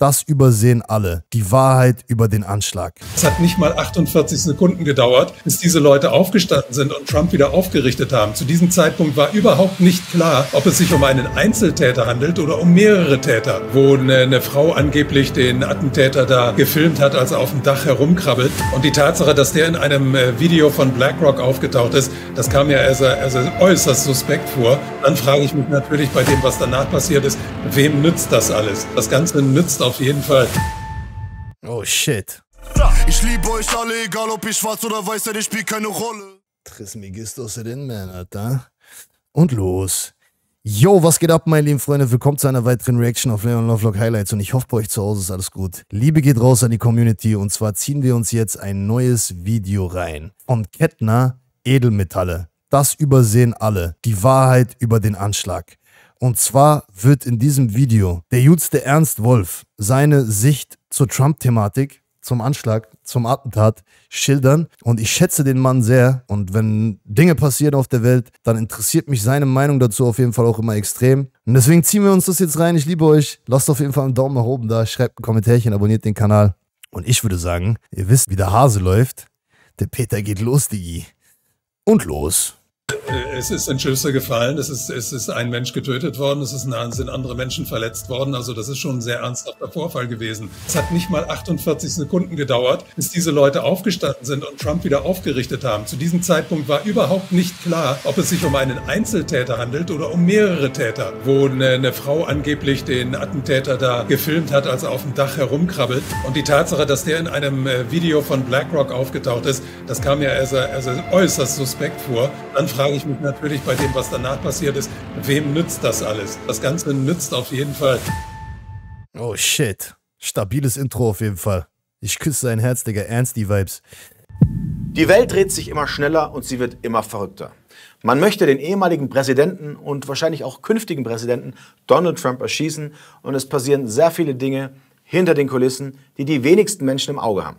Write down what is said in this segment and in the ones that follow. Das übersehen alle. Die Wahrheit über den Anschlag. Es hat nicht mal 48 Sekunden gedauert, bis diese Leute aufgestanden sind und Trump wieder aufgerichtet haben. Zu diesem Zeitpunkt war überhaupt nicht klar, ob es sich um einen Einzeltäter handelt oder um mehrere Täter, wo eine Frau angeblich den Attentäter da gefilmt hat, als er auf dem Dach herumkrabbelt. Und die Tatsache, dass der in einem Video von BlackRock aufgetaucht ist, das kam mir also äußerst suspekt vor. Dann frage ich mich natürlich bei dem, was danach passiert ist, wem nützt das alles? Das Ganze nützt auf jeden Fall. Oh shit. Ich liebe euch alle, egal ob ich schwarz oder weiß seid, ich spiele keine Rolle. Trismegistus den Mann, Alter. Und los. Yo, was geht ab, meine lieben Freunde? Willkommen zu einer weiteren Reaction auf Leon Lovelock Highlights und ich hoffe, bei euch zu Hause ist alles gut. Liebe geht raus an die Community und zwar ziehen wir uns jetzt ein neues Video rein. Von Kettner Edelmetalle. Das übersehen alle. Die Wahrheit über den Anschlag. Und zwar wird in diesem Video der jüngste Ernst Wolff seine Sicht zur Trump-Thematik, zum Anschlag, zum Attentat schildern. Und ich schätze den Mann sehr. Und wenn Dinge passieren auf der Welt, dann interessiert mich seine Meinung dazu auf jeden Fall auch immer extrem. Und deswegen ziehen wir uns das jetzt rein. Ich liebe euch. Lasst auf jeden Fall einen Daumen nach oben da. Schreibt ein Kommentarchen, abonniert den Kanal. Und ich würde sagen, ihr wisst, wie der Hase läuft. Der Peter geht los, Digi. Und los. Es ist in Schüsse gefallen, es ist ein Mensch getötet worden, es sind andere Menschen verletzt worden, also das ist schon ein sehr ernsthafter Vorfall gewesen. Es hat nicht mal 48 Sekunden gedauert, bis diese Leute aufgestanden sind und Trump wieder aufgerichtet haben. Zu diesem Zeitpunkt war überhaupt nicht klar, ob es sich um einen Einzeltäter handelt oder um mehrere Täter, wo eine Frau angeblich den Attentäter da gefilmt hat, als er auf dem Dach herumkrabbelt. Und die Tatsache, dass der in einem Video von BlackRock aufgetaucht ist, das kam mir also äußerst suspekt vor. Dann frage ich mich natürlich bei dem, was danach passiert ist, wem nützt das alles? Das Ganze nützt auf jeden Fall. Oh shit. Stabiles Intro auf jeden Fall. Ich küsse sein Herz, Digga. Ernst die Vibes. Die Welt dreht sich immer schneller und sie wird immer verrückter. Man möchte den ehemaligen Präsidenten und wahrscheinlich auch künftigen Präsidenten Donald Trump erschießen und es passieren sehr viele Dinge hinter den Kulissen, die die wenigsten Menschen im Auge haben.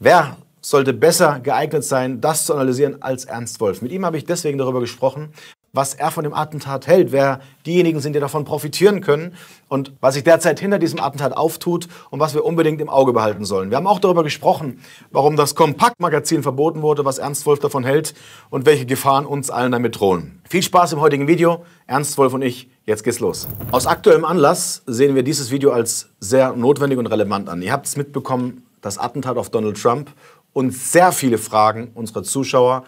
Wer sollte besser geeignet sein, das zu analysieren als Ernst Wolff. Mit ihm habe ich deswegen darüber gesprochen, was er von dem Attentat hält, wer diejenigen sind, die davon profitieren können und was sich derzeit hinter diesem Attentat auftut und was wir unbedingt im Auge behalten sollen. Wir haben auch darüber gesprochen, warum das Compact-Magazin verboten wurde, was Ernst Wolff davon hält und welche Gefahren uns allen damit drohen. Viel Spaß im heutigen Video. Ernst Wolff und ich, jetzt geht's los. Aus aktuellem Anlass sehen wir dieses Video als sehr notwendig und relevant an. Ihr habt es mitbekommen, das Attentat auf Donald Trump und sehr viele Fragen unserer Zuschauer,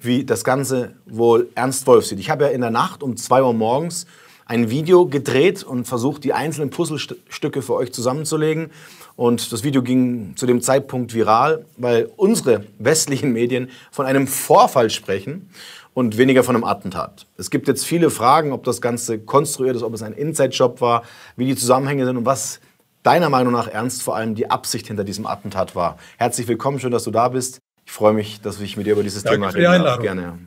wie das Ganze wohl Ernst Wolff sieht. Ich habe ja in der Nacht um 2 Uhr morgens ein Video gedreht und versucht, die einzelnen Puzzlestücke für euch zusammenzulegen. Und das Video ging zu dem Zeitpunkt viral, weil unsere westlichen Medien von einem Vorfall sprechen und weniger von einem Attentat. Es gibt jetzt viele Fragen, ob das Ganze konstruiert ist, ob es ein Inside-Job war, wie die Zusammenhänge sind und was deiner Meinung nach, Ernst, vor allem die Absicht hinter diesem Attentat war. Herzlich willkommen, schön, dass du da bist. Ich freue mich, dass ich mit dir über dieses Thema reden darf. Gerne.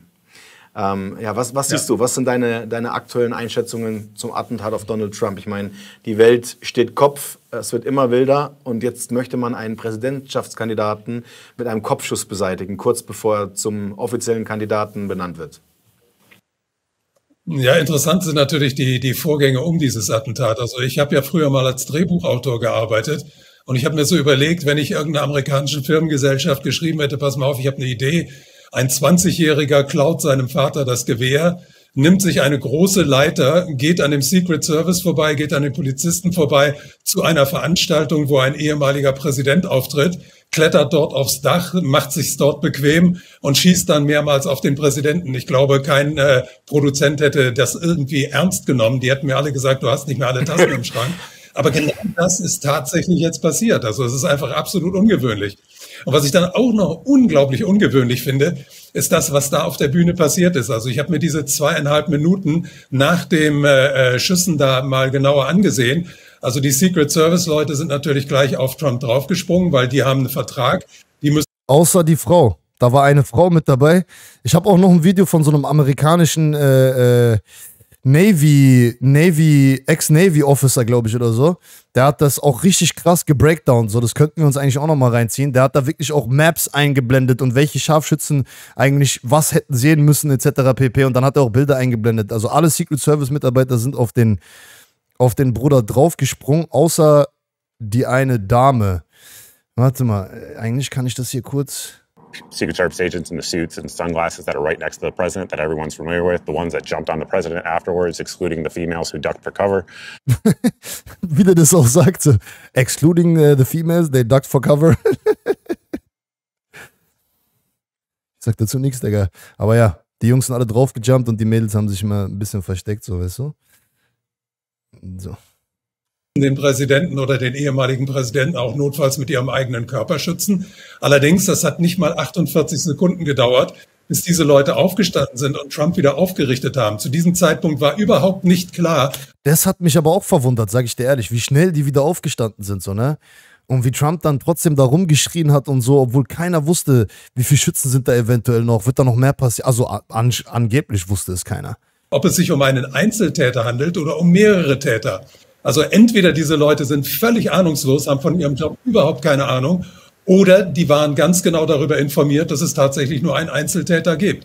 Ja, was siehst du? Was sind deine aktuellen Einschätzungen zum Attentat auf Donald Trump? Ich meine, die Welt steht Kopf, es wird immer wilder und jetzt möchte man einen Präsidentschaftskandidaten mit einem Kopfschuss beseitigen, kurz bevor er zum offiziellen Kandidaten benannt wird. Ja, interessant sind natürlich die Vorgänge um dieses Attentat. Also ich habe ja früher mal als Drehbuchautor gearbeitet und ich habe mir so überlegt, wenn ich irgendeiner amerikanischen Firmengesellschaft geschrieben hätte, pass mal auf, ich habe eine Idee, ein 20-Jähriger klaut seinem Vater das Gewehr, nimmt sich eine große Leiter, geht an dem Secret Service vorbei, geht an den Polizisten vorbei zu einer Veranstaltung, wo ein ehemaliger Präsident auftritt, klettert dort aufs Dach, macht sich's dort bequem und schießt dann mehrmals auf den Präsidenten. Ich glaube, kein Produzent hätte das irgendwie ernst genommen. Die hätten mir alle gesagt, du hast nicht mehr alle Tassen im Schrank. Aber genau das ist tatsächlich jetzt passiert. Also es ist einfach absolut ungewöhnlich. Und was ich dann auch noch unglaublich ungewöhnlich finde, ist das, was da auf der Bühne passiert ist. Also ich habe mir diese 2,5 Minuten nach dem Schüssen da mal genauer angesehen. Also die Secret Service-Leute sind natürlich gleich auf Trump draufgesprungen, weil die haben einen Vertrag. Die müssen außer die Frau. Da war eine Frau mit dabei. Ich habe auch noch ein Video von so einem amerikanischen Ex-Navy-Officer, glaube ich, oder so. Der hat das auch richtig krass gebreakdownt. So, das könnten wir uns eigentlich auch nochmal reinziehen. Der hat da wirklich auch Maps eingeblendet und welche Scharfschützen eigentlich was hätten sehen müssen, etc. pp. Und dann hat er auch Bilder eingeblendet. Also alle Secret Service-Mitarbeiter sind auf den Bruder draufgesprungen, außer die eine Dame. Warte mal, eigentlich kann ich das hier kurz... Secret Service agents in the suits and sunglasses that are right next to the president that everyone's familiar with, the ones that jumped on the president afterwards, excluding the females who ducked for cover. Wie der das auch sagte, excluding the females, they ducked for cover. Ich sag dazu nichts, Digga. Aber ja, die Jungs sind alle draufgejumpt und die Mädels haben sich immer ein bisschen versteckt, so, weißt du? So. Den Präsidenten oder den ehemaligen Präsidenten auch notfalls mit ihrem eigenen Körper schützen. Allerdings, das hat nicht mal 48 Sekunden gedauert, bis diese Leute aufgestanden sind und Trump wieder aufgerichtet haben. Zu diesem Zeitpunkt war überhaupt nicht klar. Das hat mich aber auch verwundert, sage ich dir ehrlich, wie schnell die wieder aufgestanden sind, so, ne? Und wie Trump dann trotzdem da rumgeschrien hat und so, obwohl keiner wusste, wie viele Schützen sind da eventuell noch, wird da noch mehr passieren? Also angeblich wusste es keiner. Ob es sich um einen Einzeltäter handelt oder um mehrere Täter. Also entweder diese Leute sind völlig ahnungslos, haben von ihrem Job überhaupt keine Ahnung, oder die waren ganz genau darüber informiert, dass es tatsächlich nur einen Einzeltäter gibt.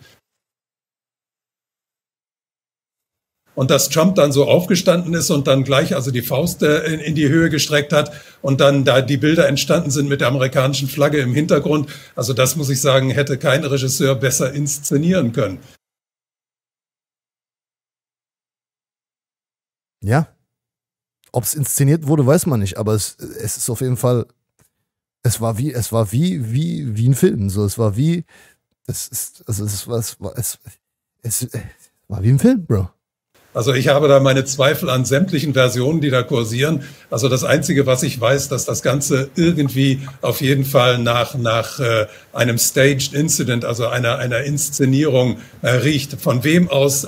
Und dass Trump dann so aufgestanden ist und dann gleich also die Faust in die Höhe gestreckt hat und dann da die Bilder entstanden sind mit der amerikanischen Flagge im Hintergrund, also das muss ich sagen, hätte kein Regisseur besser inszenieren können. Ja. Ob es inszeniert wurde, weiß man nicht, aber es ist auf jeden Fall, es war wie ein Film, so, es war wie ein Film, Bro. Also ich habe da meine Zweifel an sämtlichen Versionen, die da kursieren. Also das Einzige, was ich weiß, dass das Ganze irgendwie auf jeden Fall nach einem Staged Incident, also einer Inszenierung riecht. Von wem aus,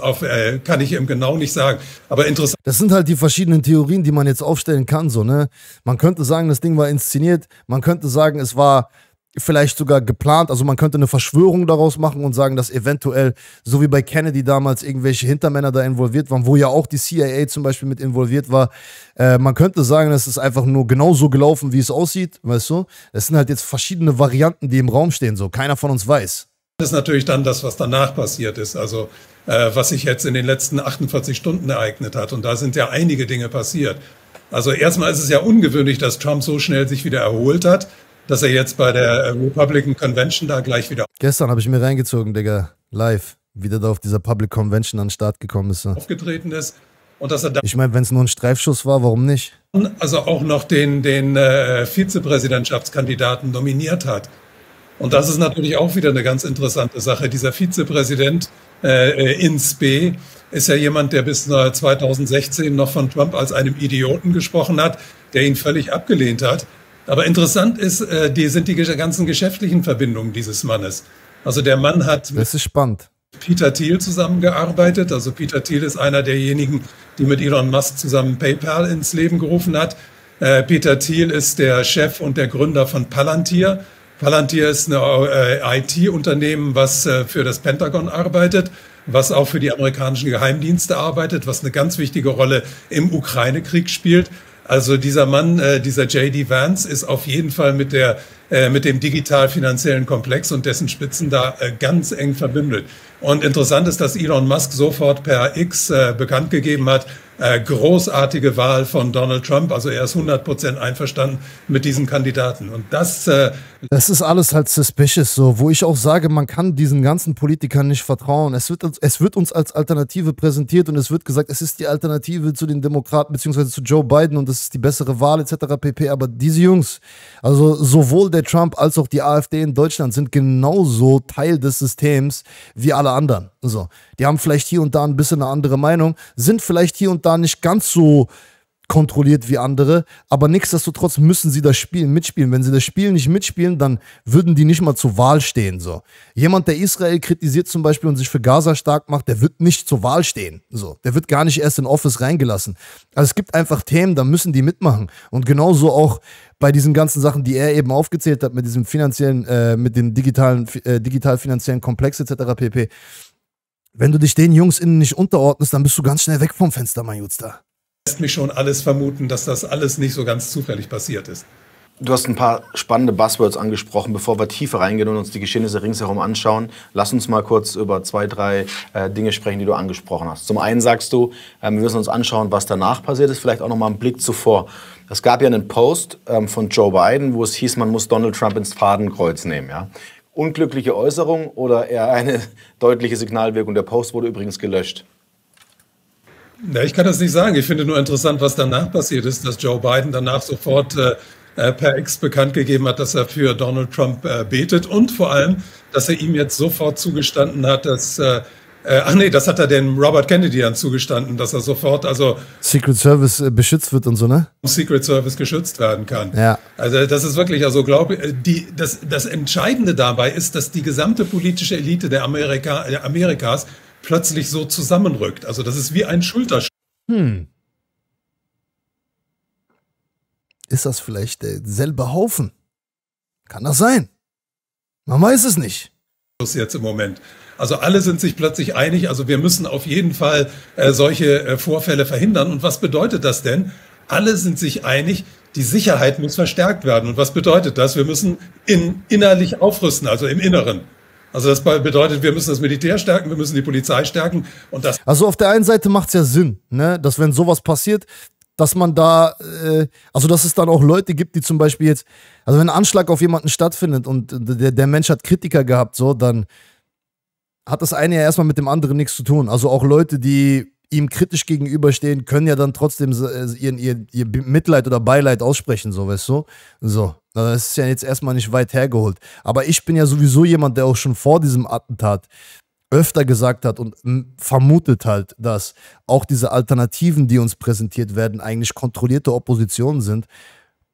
kann ich eben genau nicht sagen. Aber interessant. Das sind halt die verschiedenen Theorien, die man jetzt aufstellen kann. So, ne? Man könnte sagen, das Ding war inszeniert. Man könnte sagen, es war... vielleicht sogar geplant, also man könnte eine Verschwörung daraus machen und sagen, dass eventuell, so wie bei Kennedy damals, irgendwelche Hintermänner da involviert waren, wo ja auch die CIA zum Beispiel mit involviert war. Man könnte sagen, das ist einfach nur genauso gelaufen, wie es aussieht, weißt du? Es sind halt jetzt verschiedene Varianten, die im Raum stehen, so. Keiner von uns weiß. Das ist natürlich dann das, was danach passiert ist, also was sich jetzt in den letzten 48 Stunden ereignet hat, und da sind ja einige Dinge passiert. Also erstmal ist es ja ungewöhnlich, dass Trump so schnell sich wieder erholt hat, dass er jetzt bei der Republican Convention da gleich wieder... Gestern habe ich mir reingezogen, Digga, live, wie der da auf dieser Public Convention an den Start gekommen ist. ...aufgetreten ist und dass er da... Ich meine, wenn es nur ein Streifschuss war, warum nicht? Also auch noch den Vizepräsidentschaftskandidaten nominiert hat. Und das ist natürlich auch wieder eine ganz interessante Sache. Dieser Vizepräsident in Spe ist ja jemand, der bis 2016 noch von Trump als einem Idioten gesprochen hat, der ihn völlig abgelehnt hat. Aber interessant ist, die ganzen geschäftlichen Verbindungen dieses Mannes. Also der Mann hat mit Peter Thiel zusammengearbeitet. Also Peter Thiel ist einer derjenigen, die mit Elon Musk zusammen PayPal ins Leben gerufen hat. Peter Thiel ist der Chef und der Gründer von Palantir. Palantir ist ein IT-Unternehmen, was für das Pentagon arbeitet, was auch für die amerikanischen Geheimdienste arbeitet, was eine ganz wichtige Rolle im Ukraine-Krieg spielt. Also dieser Mann, dieser J.D. Vance, ist auf jeden Fall mit dem digital-finanziellen Komplex und dessen Spitzen da ganz eng verbündelt. Und interessant ist, dass Elon Musk sofort per X bekannt gegeben hat, großartige Wahl von Donald Trump. Also er ist 100% einverstanden mit diesem Kandidaten. Und das ist alles halt suspicious, so, wo ich auch sage, man kann diesen ganzen Politikern nicht vertrauen. Es wird uns als Alternative präsentiert und es wird gesagt, es ist die Alternative zu den Demokraten bzw. zu Joe Biden und es ist die bessere Wahl etc. pp. Aber diese Jungs, also sowohl der Trump als auch die AfD in Deutschland, sind genauso Teil des Systems wie alle anderen. So, die haben vielleicht hier und da ein bisschen eine andere Meinung, sind vielleicht hier und da nicht ganz so kontrolliert wie andere, aber nichtsdestotrotz müssen sie das Spiel mitspielen. Wenn sie das Spiel nicht mitspielen, dann würden die nicht mal zur Wahl stehen. So. Jemand, der Israel kritisiert zum Beispiel und sich für Gaza stark macht, der wird nicht zur Wahl stehen. So. Der wird gar nicht erst in Office reingelassen. Also es gibt einfach Themen, da müssen die mitmachen. Und genauso auch bei diesen ganzen Sachen, die er eben aufgezählt hat, mit diesem finanziellen, mit dem digital-finanziellen Komplex etc. pp. Wenn du dich den Jungs innen nicht unterordnest, dann bist du ganz schnell weg vom Fenster, mein Jutster. Lässt mich schon alles vermuten, dass das alles nicht so ganz zufällig passiert ist. Du hast ein paar spannende Buzzwords angesprochen. Bevor wir tiefer reingehen und uns die Geschehnisse ringsherum anschauen, lass uns mal kurz über zwei, drei Dinge sprechen, die du angesprochen hast. Zum einen sagst du, wir müssen uns anschauen, was danach passiert ist. Vielleicht auch noch mal einen Blick zuvor. Es gab ja einen Post von Joe Biden, wo es hieß, man muss Donald Trump ins Fadenkreuz nehmen. Ja? Unglückliche Äußerung oder eher eine deutliche Signalwirkung? Der Post wurde übrigens gelöscht. Na, ich kann das nicht sagen. Ich finde nur interessant, was danach passiert ist, dass Joe Biden danach sofort per X bekannt gegeben hat, dass er für Donald Trump betet und vor allem, dass er ihm jetzt sofort zugestanden hat, dass das hat er dem Robert Kennedy dann zugestanden, dass er sofort, also Secret Service beschützt wird und so, ne? Secret Service geschützt werden kann. Ja. Also das ist wirklich, also glaube ich, das Entscheidende dabei ist, dass die gesamte politische Elite der Amerikas plötzlich so zusammenrückt. Also das ist wie ein Schulterschluss. Ist das vielleicht derselbe Haufen? Kann das sein? Man weiß es nicht. Jetzt im Moment. Also alle sind sich plötzlich einig. Also wir müssen auf jeden Fall solche Vorfälle verhindern. Und was bedeutet das denn? Alle sind sich einig, die Sicherheit muss verstärkt werden. Und was bedeutet das? Wir müssen innerlich aufrüsten, also im Inneren. Also das bedeutet, wir müssen das Militär stärken, wir müssen die Polizei stärken. Und das. Also auf der einen Seite macht es ja Sinn, ne? Dass wenn sowas passiert, dass man da, also dass es dann auch Leute gibt, die zum Beispiel jetzt, also wenn ein Anschlag auf jemanden stattfindet und der Mensch hat Kritiker gehabt, so, dann hat das eine ja erstmal mit dem anderen nichts zu tun. Also auch Leute, die ihm kritisch gegenüberstehen, können ja dann trotzdem ihr Mitleid oder Beileid aussprechen, so, weißt du? So, das ist ja jetzt erstmal nicht weit hergeholt. Aber ich bin ja sowieso jemand, der auch schon vor diesem Attentat öfter gesagt hat und vermutet halt, dass auch diese Alternativen, die uns präsentiert werden, eigentlich kontrollierte Oppositionen sind,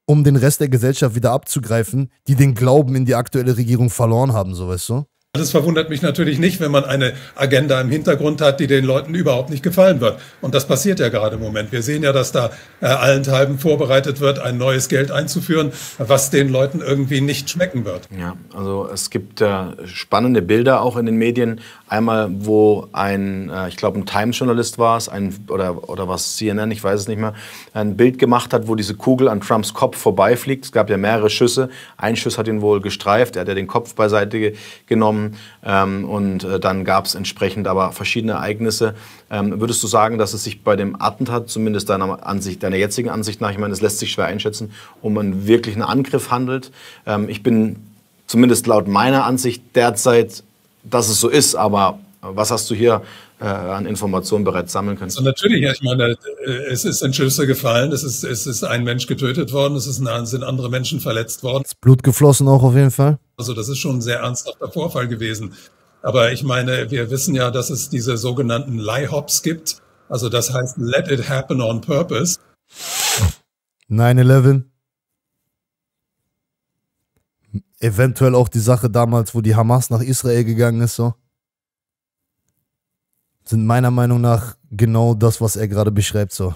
um den Rest der Gesellschaft wieder abzugreifen, die den Glauben in die aktuelle Regierung verloren haben, so, weißt du? Das verwundert mich natürlich nicht, wenn man eine Agenda im Hintergrund hat, die den Leuten überhaupt nicht gefallen wird. Und das passiert ja gerade im Moment. Wir sehen ja, dass da allenthalben vorbereitet wird, ein neues Geld einzuführen, was den Leuten irgendwie nicht schmecken wird. Ja, also es gibt spannende Bilder auch in den Medien. Einmal, wo ich glaube, ein Times-Journalist war es, oder was CNN, ich weiß es nicht mehr, ein Bild gemacht hat, wo diese Kugel an Trumps Kopf vorbeifliegt. Es gab ja mehrere Schüsse. Ein Schuss hat ihn wohl gestreift. Er hat ja den Kopf beiseite genommen. Und dann gab es entsprechend aber verschiedene Ereignisse. Würdest du sagen, dass es sich bei dem Attentat, zumindest deiner jetzigen Ansicht nach, ich meine, es lässt sich schwer einschätzen, um einen wirklichen Angriff handelt? Ich bin zumindest laut meiner Ansicht derzeit, dass es so ist, aber was hast du hier an Informationen bereits sammeln können? Also natürlich, ich meine, es sind Schüsse gefallen, es ist ein Mensch getötet worden, es sind andere Menschen verletzt worden. Das Blut geflossen auch auf jeden Fall. Also das ist schon ein sehr ernsthafter Vorfall gewesen. Aber ich meine, wir wissen ja, dass es diese sogenannten Lie-Hops gibt. Also das heißt, let it happen on purpose. 9/11. Eventuell auch die Sache damals, wo die Hamas nach Israel gegangen ist, so. Sind meiner Meinung nach genau das, was er gerade beschreibt, so.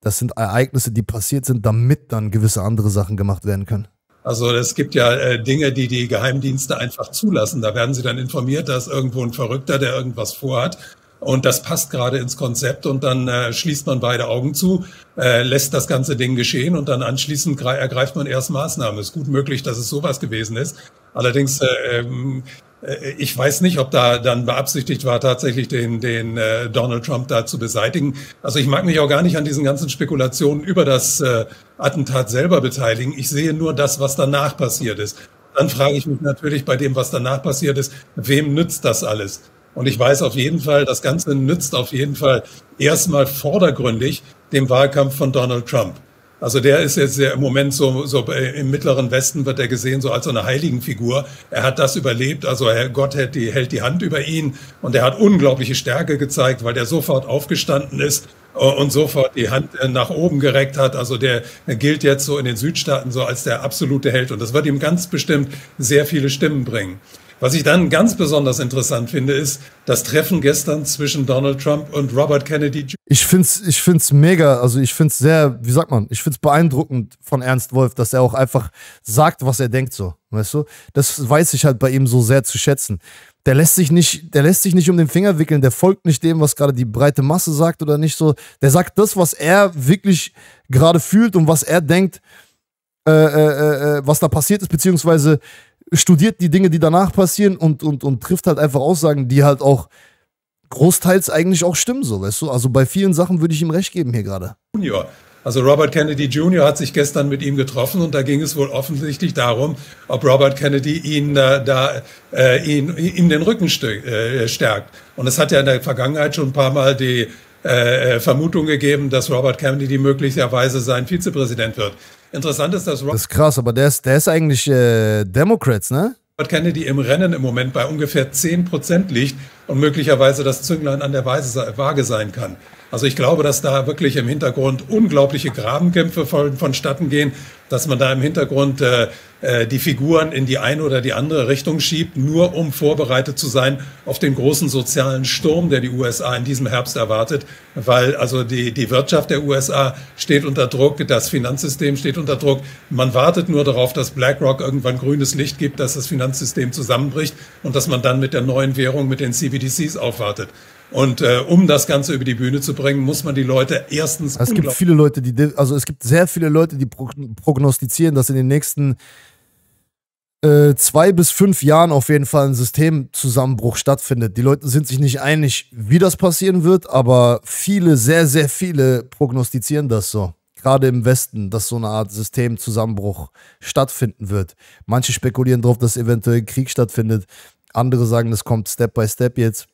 Das sind Ereignisse, die passiert sind, damit dann gewisse andere Sachen gemacht werden können. Also es gibt ja Dinge, die die Geheimdienste einfach zulassen. Da werden sie dann informiert, da ist irgendwo ein Verrückter, der irgendwas vorhat. Und das passt gerade ins Konzept. Und dann schließt man beide Augen zu, lässt das ganze Ding geschehen. Und dann anschließend ergreift man erst Maßnahmen. Es ist gut möglich, dass es sowas gewesen ist. Allerdings, ich weiß nicht, ob da dann beabsichtigt war, tatsächlich den Donald Trump da zu beseitigen. Also ich mag mich auch gar nicht an diesen ganzen Spekulationen über das Attentat selber beteiligen. Ich sehe nur das, was danach passiert ist. Dann frage ich mich natürlich bei dem, was danach passiert ist, wem nützt das alles? Und ich weiß auf jeden Fall, das Ganze nützt auf jeden Fall erstmal vordergründig dem Wahlkampf von Donald Trump. Also der ist jetzt im Moment so im Mittleren Westen wird er gesehen so als so eine Heiligenfigur. Er hat das überlebt, also Gott hält die Hand über ihn und er hat unglaubliche Stärke gezeigt, weil der sofort aufgestanden ist und sofort die Hand nach oben gereckt hat. Also der gilt jetzt so in den Südstaaten so als der absolute Held und das wird ihm ganz bestimmt sehr viele Stimmen bringen. Was ich dann ganz besonders interessant finde, ist das Treffen gestern zwischen Donald Trump und Robert Kennedy. Ich find's mega, also ich find's sehr, wie sagt man, ich find's beeindruckend von Ernst Wolff, dass er auch einfach sagt, was er denkt, so, weißt du? Das weiß ich halt bei ihm so sehr zu schätzen. Der lässt sich nicht um den Finger wickeln, der folgt nicht dem, was gerade die breite Masse sagt oder nicht so. Der sagt das, was er wirklich gerade fühlt und was er denkt. was da passiert ist, beziehungsweise studiert die Dinge, die danach passieren und trifft halt einfach Aussagen, die halt auch großteils eigentlich auch stimmen, so, weißt du? Also bei vielen Sachen würde ich ihm recht geben hier gerade. Ja. Also Robert Kennedy Jr. hat sich gestern mit ihm getroffen und da ging es wohl offensichtlich darum, ob Robert Kennedy ihn ihm den Rücken stärkt. Und es hat ja in der Vergangenheit schon ein paar Mal die Vermutung gegeben, dass Robert Kennedy möglicherweise sein Vizepräsident wird. Interessant ist, dass Robert... Das ist krass, aber der ist eigentlich Democrats, ne? Robert Kennedy im Rennen im Moment bei ungefähr 10% liegt und möglicherweise das Zünglein an der Waage sein kann. Also ich glaube, dass da wirklich im Hintergrund unglaubliche Grabenkämpfe vonstatten gehen, dass man da im Hintergrund die Figuren in die eine oder die andere Richtung schiebt, nur um vorbereitet zu sein auf den großen sozialen Sturm, der die USA in diesem Herbst erwartet, weil also die Wirtschaft der USA steht unter Druck, das Finanzsystem steht unter Druck. Man wartet nur darauf, dass BlackRock irgendwann grünes Licht gibt, dass das Finanzsystem zusammenbricht und dass man dann mit der neuen Währung, mit den CBDCs aufwartet. Und um das Ganze über die Bühne zu bringen, muss man die Leute erstens... Es gibt viele Leute, die prognostizieren, dass in den nächsten 2 bis 5 Jahren auf jeden Fall ein Systemzusammenbruch stattfindet. Die Leute sind sich nicht einig, wie das passieren wird, aber viele, sehr, sehr viele prognostizieren das so. Gerade im Westen, dass so eine Art Systemzusammenbruch stattfinden wird. Manche spekulieren darauf, dass eventuell Krieg stattfindet. Andere sagen, das kommt Step by Step jetzt.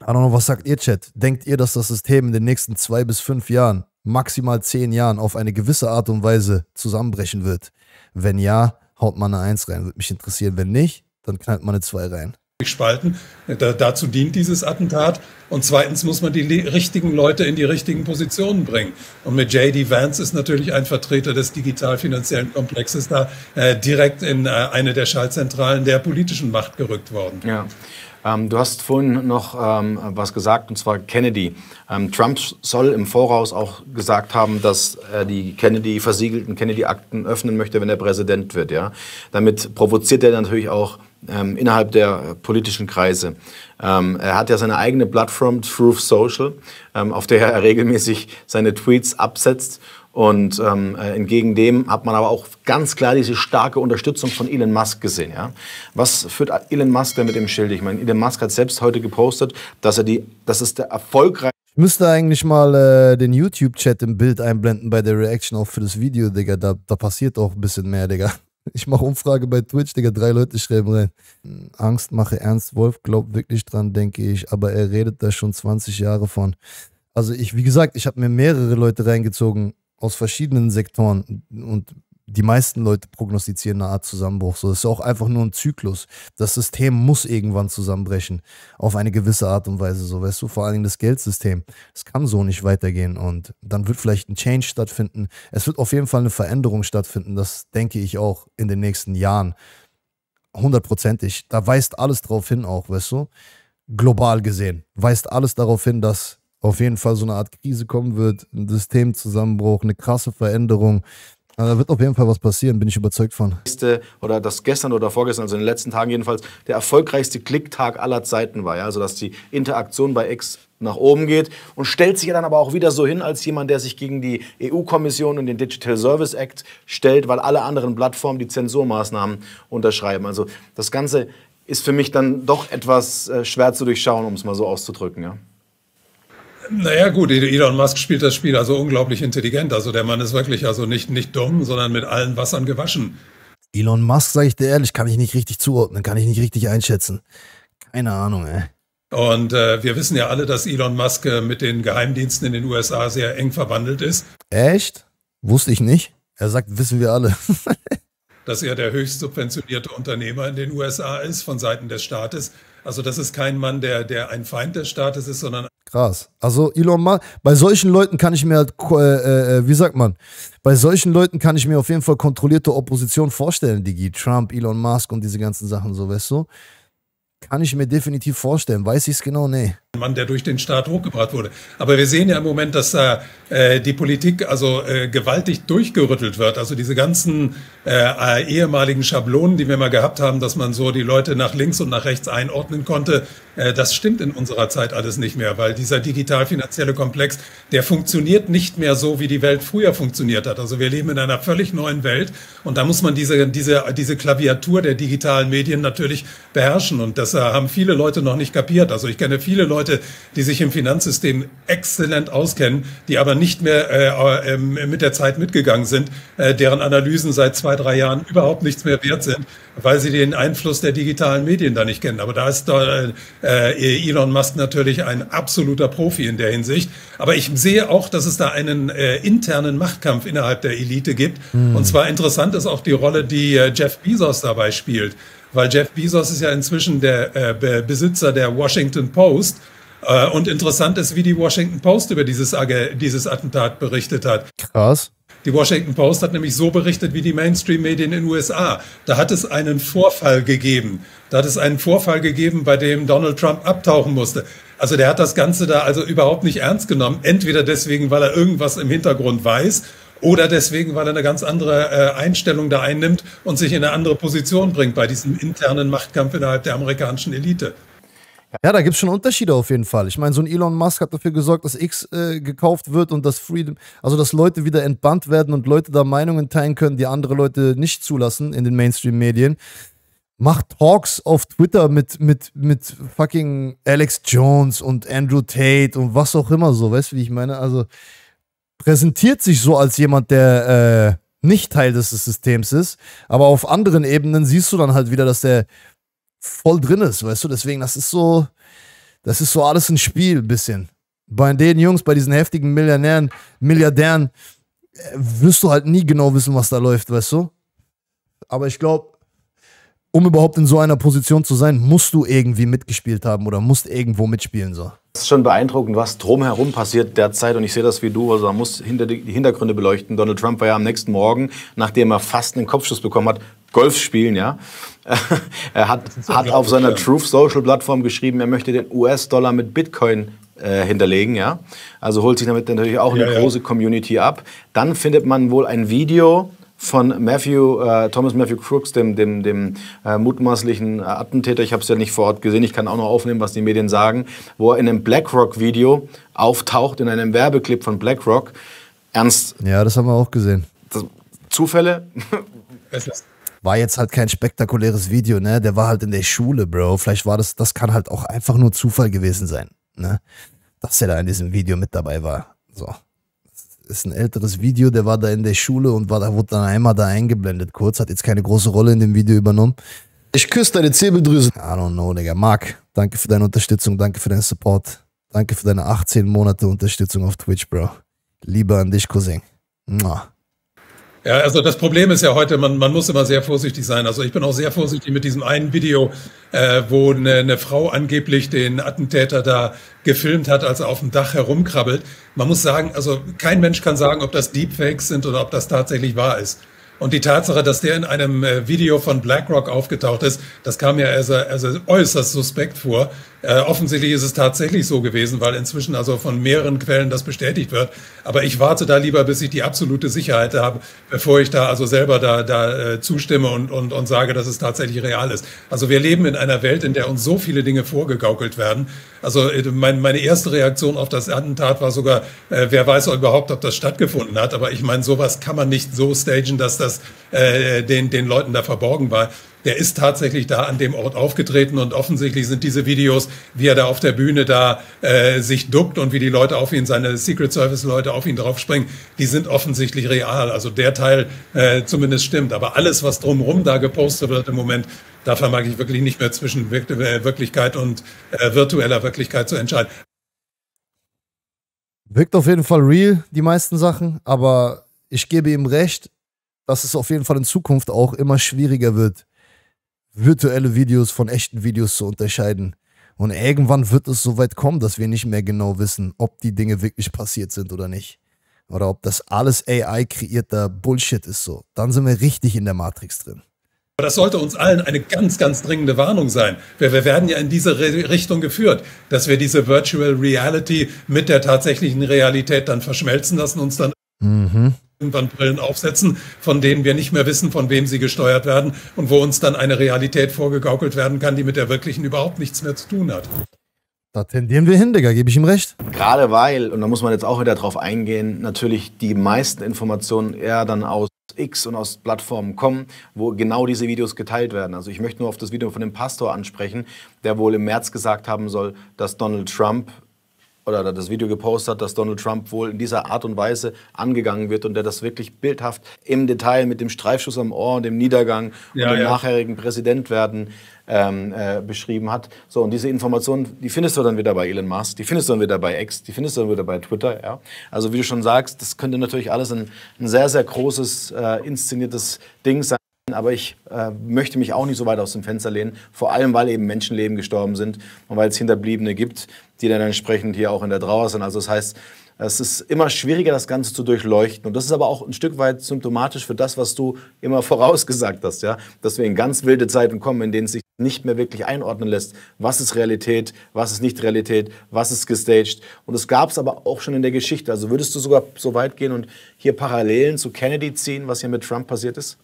Ich weiß nicht, was sagt ihr, Chat? Denkt ihr, dass das System in den nächsten 2 bis 5 Jahren, maximal 10 Jahren, auf eine gewisse Art und Weise zusammenbrechen wird? Wenn ja, haut man eine 1 rein. Würde mich interessieren. Wenn nicht, dann knallt man eine 2 rein. Spalten. Dazu dient dieses Attentat. Und zweitens muss man die richtigen Leute in die richtigen Positionen bringen. Und mit J.D. Vance ist natürlich ein Vertreter des digital-finanziellen Komplexes da direkt in eine der Schaltzentralen der politischen Macht gerückt worden. Ja. Du hast vorhin noch was gesagt, und zwar Kennedy. Trump soll im Voraus auch gesagt haben, dass er die versiegelten Kennedy-Akten öffnen möchte, wenn er Präsident wird. Ja? Damit provoziert er natürlich auch innerhalb der politischen Kreise. Er hat ja seine eigene Plattform, Truth Social, auf der er regelmäßig seine Tweets absetzt. Und entgegen dem hat man aber auch ganz klar diese starke Unterstützung von Elon Musk gesehen. Ja? Was führt Elon Musk denn mit dem Schild? Ich meine, Elon Musk hat selbst heute gepostet, dass es der erfolgreichste... Ich müsste eigentlich mal den YouTube-Chat im Bild einblenden bei der Reaction auch für das Video, Digga. Da passiert auch ein bisschen mehr, Digga. Ich mache Umfrage bei Twitch, Digga. 3 Leute schreiben rein. Angst mache Ernst Wolff, glaubt wirklich dran, denke ich. Aber er redet da schon 20 Jahre von. Also ich, wie gesagt, ich habe mir mehrere Leute reingezogen, aus verschiedenen Sektoren, und die meisten Leute prognostizieren eine Art Zusammenbruch. So, das ist auch einfach nur ein Zyklus. Das System muss irgendwann zusammenbrechen, auf eine gewisse Art und Weise. So, weißt du, vor allen Dingen das Geldsystem. Es kann so nicht weitergehen und dann wird vielleicht ein Change stattfinden. Es wird auf jeden Fall eine Veränderung stattfinden, das denke ich auch in den nächsten Jahren. 100%ig. Da weist alles drauf hin auch, weißt du. Global gesehen weist alles darauf hin, dass auf jeden Fall so eine Art Krise kommen wird, ein Systemzusammenbruch, eine krasse Veränderung. Also da wird auf jeden Fall was passieren, bin ich überzeugt von. Oder dass gestern oder vorgestern, also in den letzten Tagen jedenfalls, der erfolgreichste Klicktag aller Zeiten war. Ja? Also dass die Interaktion bei X nach oben geht und stellt sich ja dann aber auch wieder so hin als jemand, der sich gegen die EU-Kommission und den Digital Service Act stellt, weil alle anderen Plattformen die Zensurmaßnahmen unterschreiben. Also das Ganze ist für mich dann doch etwas schwer zu durchschauen, um es mal so auszudrücken, ja. Naja gut, Elon Musk spielt das Spiel also unglaublich intelligent. Also der Mann ist wirklich also nicht dumm, sondern mit allen Wassern gewaschen. Elon Musk, sage ich dir ehrlich, kann ich nicht richtig zuordnen, kann ich nicht richtig einschätzen. Keine Ahnung, ey. Und wir wissen ja alle, dass Elon Musk mit den Geheimdiensten in den USA sehr eng verwandelt ist. Echt? Wusste ich nicht. Er sagt, wissen wir alle. Dass er der höchst subventionierte Unternehmer in den USA ist, von Seiten des Staates. Also das ist kein Mann, der ein Feind des Staates ist, sondern... Krass. Also Elon Musk, bei solchen Leuten kann ich mir halt, wie sagt man, bei solchen Leuten kann ich mir auf jeden Fall kontrollierte Opposition vorstellen, Digi. Trump, Elon Musk und diese ganzen Sachen, so, weißt du? Kann ich mir definitiv vorstellen. Weiß ich es genau? Nee. Ein Mann, der durch den Staat hochgebracht wurde. Aber wir sehen ja im Moment, dass da die Politik also gewaltig durchgerüttelt wird. Also diese ganzen ehemaligen Schablonen, die wir mal gehabt haben, dass man so die Leute nach links und nach rechts einordnen konnte, das stimmt in unserer Zeit alles nicht mehr, weil dieser digital-finanzielle Komplex, der funktioniert nicht mehr so, wie die Welt früher funktioniert hat. Also wir leben in einer völlig neuen Welt und da muss man diese Klaviatur der digitalen Medien natürlich beherrschen und das haben viele Leute noch nicht kapiert. Also ich kenne viele Leute, die sich im Finanzsystem exzellent auskennen, die aber nicht mehr mit der Zeit mitgegangen sind, deren Analysen seit 2, 3 Jahren überhaupt nichts mehr wert sind, weil sie den Einfluss der digitalen Medien da nicht kennen. Aber da ist Elon Musk natürlich ein absoluter Profi in der Hinsicht. Aber ich sehe auch, dass es da einen internen Machtkampf innerhalb der Elite gibt. Mhm. Und zwar interessant ist auch die Rolle, die Jeff Bezos dabei spielt. Weil Jeff Bezos ist ja inzwischen der Besitzer der Washington Post. Und interessant ist, wie die Washington Post über dieses Attentat berichtet hat. Krass. Die Washington Post hat nämlich so berichtet wie die Mainstream-Medien in den USA. Da hat es einen Vorfall gegeben. Da hat es einen Vorfall gegeben, bei dem Donald Trump abtauchen musste. Also der hat das Ganze da also überhaupt nicht ernst genommen. Entweder deswegen, weil er irgendwas im Hintergrund weiß, oder deswegen, weil er eine ganz andere Einstellung da einnimmt und sich in eine andere Position bringt bei diesem internen Machtkampf innerhalb der amerikanischen Elite. Ja, da gibt es schon Unterschiede auf jeden Fall. Ich meine, so ein Elon Musk hat dafür gesorgt, dass X gekauft wird und dass Freedom, also dass Leute wieder entbannt werden und Leute da Meinungen teilen können, die andere Leute nicht zulassen in den Mainstream-Medien. Macht Talks auf Twitter mit fucking Alex Jones und Andrew Tate und was auch immer so, weißt du, wie ich meine? Also präsentiert sich so als jemand, der nicht Teil des Systems ist, aber auf anderen Ebenen siehst du dann halt wieder, dass der voll drin ist, weißt du, deswegen, das ist so alles ein Spiel, ein bisschen. Bei den Jungs, bei diesen heftigen Milliardären, wirst du halt nie genau wissen, was da läuft, weißt du, aber ich glaube, um überhaupt in so einer Position zu sein, musst du irgendwie mitgespielt haben oder musst irgendwo mitspielen, so. Es ist schon beeindruckend, was drumherum passiert derzeit und ich sehe das wie du, also man muss die Hintergründe beleuchten. Donald Trump war ja am nächsten Morgen, nachdem er fast einen Kopfschuss bekommen hat, Golf spielen, ja. Er hat auf seiner Truth Social Plattform geschrieben, er möchte den US-Dollar mit Bitcoin hinterlegen, ja. Also holt sich damit natürlich auch eine große Community ab. Dann findet man wohl ein Video von Thomas Matthew Crooks, dem mutmaßlichen Attentäter. Ich habe es ja nicht vor Ort gesehen, ich kann auch noch aufnehmen, was die Medien sagen, wo er in einem BlackRock-Video auftaucht, in einem Werbeclip von BlackRock. Ernst? Ja, das haben wir auch gesehen. Das, Zufälle? War jetzt halt kein spektakuläres Video, ne? Der war halt in der Schule, Bro. Vielleicht war das kann halt auch einfach nur Zufall gewesen sein, ne? Dass er da in diesem Video mit dabei war. So. Ist ein älteres Video, der war da in der Schule und wurde dann einmal da eingeblendet kurz, hat jetzt keine große Rolle in dem Video übernommen. Ich küsse deine Zirbeldrüse. I don't know, Digga. Marc, danke für deine Unterstützung, danke für deinen Support, danke für deine 18 Monate Unterstützung auf Twitch, Bro. Liebe an dich, Cousin. Mua. Ja, also das Problem ist ja heute, man muss immer sehr vorsichtig sein. Also ich bin auch sehr vorsichtig mit diesem einen Video, wo eine Frau angeblich den Attentäter da gefilmt hat, als er auf dem Dach herumkrabbelt. Man muss sagen, also kein Mensch kann sagen, ob das Deepfakes sind oder ob das tatsächlich wahr ist. Und die Tatsache, dass der in einem Video von BlackRock aufgetaucht ist, das kam mir also äußerst suspekt vor. Offensichtlich ist es tatsächlich so gewesen, weil inzwischen also von mehreren Quellen das bestätigt wird. Aber ich warte da lieber, bis ich die absolute Sicherheit habe, bevor ich da also selber da zustimme und sage, dass es tatsächlich real ist. Also wir leben in einer Welt, in der uns so viele Dinge vorgegaukelt werden. Also meine erste Reaktion auf das Attentat war sogar, wer weiß überhaupt, ob das stattgefunden hat. Aber ich meine, sowas kann man nicht so stagen, dass das den Leuten da verborgen war. Der ist tatsächlich da an dem Ort aufgetreten und offensichtlich sind diese Videos, wie er da auf der Bühne da sich duckt und wie die Leute auf ihn, seine Secret Service Leute auf ihn draufspringen, die sind offensichtlich real. Also der Teil zumindest stimmt. Aber alles, was drumherum da gepostet wird im Moment, da vermag ich wirklich nicht mehr zwischen Wirklichkeit und virtueller Wirklichkeit zu entscheiden. Wirkt auf jeden Fall real, die meisten Sachen, aber ich gebe ihm recht, dass es auf jeden Fall in Zukunft auch immer schwieriger wird, virtuelle Videos von echten Videos zu unterscheiden. Und irgendwann wird es so weit kommen, dass wir nicht mehr genau wissen, ob die Dinge wirklich passiert sind oder nicht. Oder ob das alles AI-kreierter Bullshit ist so. Dann sind wir richtig in der Matrix drin. Aber das sollte uns allen eine ganz, ganz dringende Warnung sein. Wir werden ja in diese Richtung geführt, dass wir diese Virtual Reality mit der tatsächlichen Realität dann verschmelzen lassen, uns dann irgendwann Brillen aufsetzen, von denen wir nicht mehr wissen, von wem sie gesteuert werden und wo uns dann eine Realität vorgegaukelt werden kann, die mit der wirklichen überhaupt nichts mehr zu tun hat. Da tendieren wir hin, Digga, gebe ich ihm recht. Gerade weil, und da muss man jetzt auch wieder drauf eingehen, natürlich die meisten Informationen eher dann aus X und aus Plattformen kommen, wo genau diese Videos geteilt werden. Also ich möchte nur auf das Video von dem Pastor ansprechen, der wohl im März gesagt haben soll, dass Donald Trump, oder das Video gepostet hat, dass Donald Trump wohl in dieser Art und Weise angegangen wird und der das wirklich bildhaft im Detail mit dem Streifschuss am Ohr und dem Niedergang und dem nachherigen Präsidentwerden beschrieben hat. So, und diese Informationen, die findest du dann wieder bei Elon Musk, die findest du dann wieder bei X, die findest du dann wieder bei Twitter, ja. Also wie du schon sagst, das könnte natürlich alles ein sehr, sehr großes, inszeniertes Ding sein, aber ich möchte mich auch nicht so weit aus dem Fenster lehnen, vor allem, weil eben Menschenleben gestorben sind und weil es Hinterbliebene gibt, die dann entsprechend hier auch in der Trauer sind. Also das heißt, es ist immer schwieriger, das Ganze zu durchleuchten. Und das ist aber auch ein Stück weit symptomatisch für das, was du immer vorausgesagt hast, ja? Dass wir in ganz wilde Zeiten kommen, in denen es sich nicht mehr wirklich einordnen lässt. Was ist Realität, was ist nicht Realität, was ist gestaged? Und das gab es aber auch schon in der Geschichte. Also würdest du sogar so weit gehen und hier Parallelen zu Kennedy ziehen, was hier mit Trump passiert ist?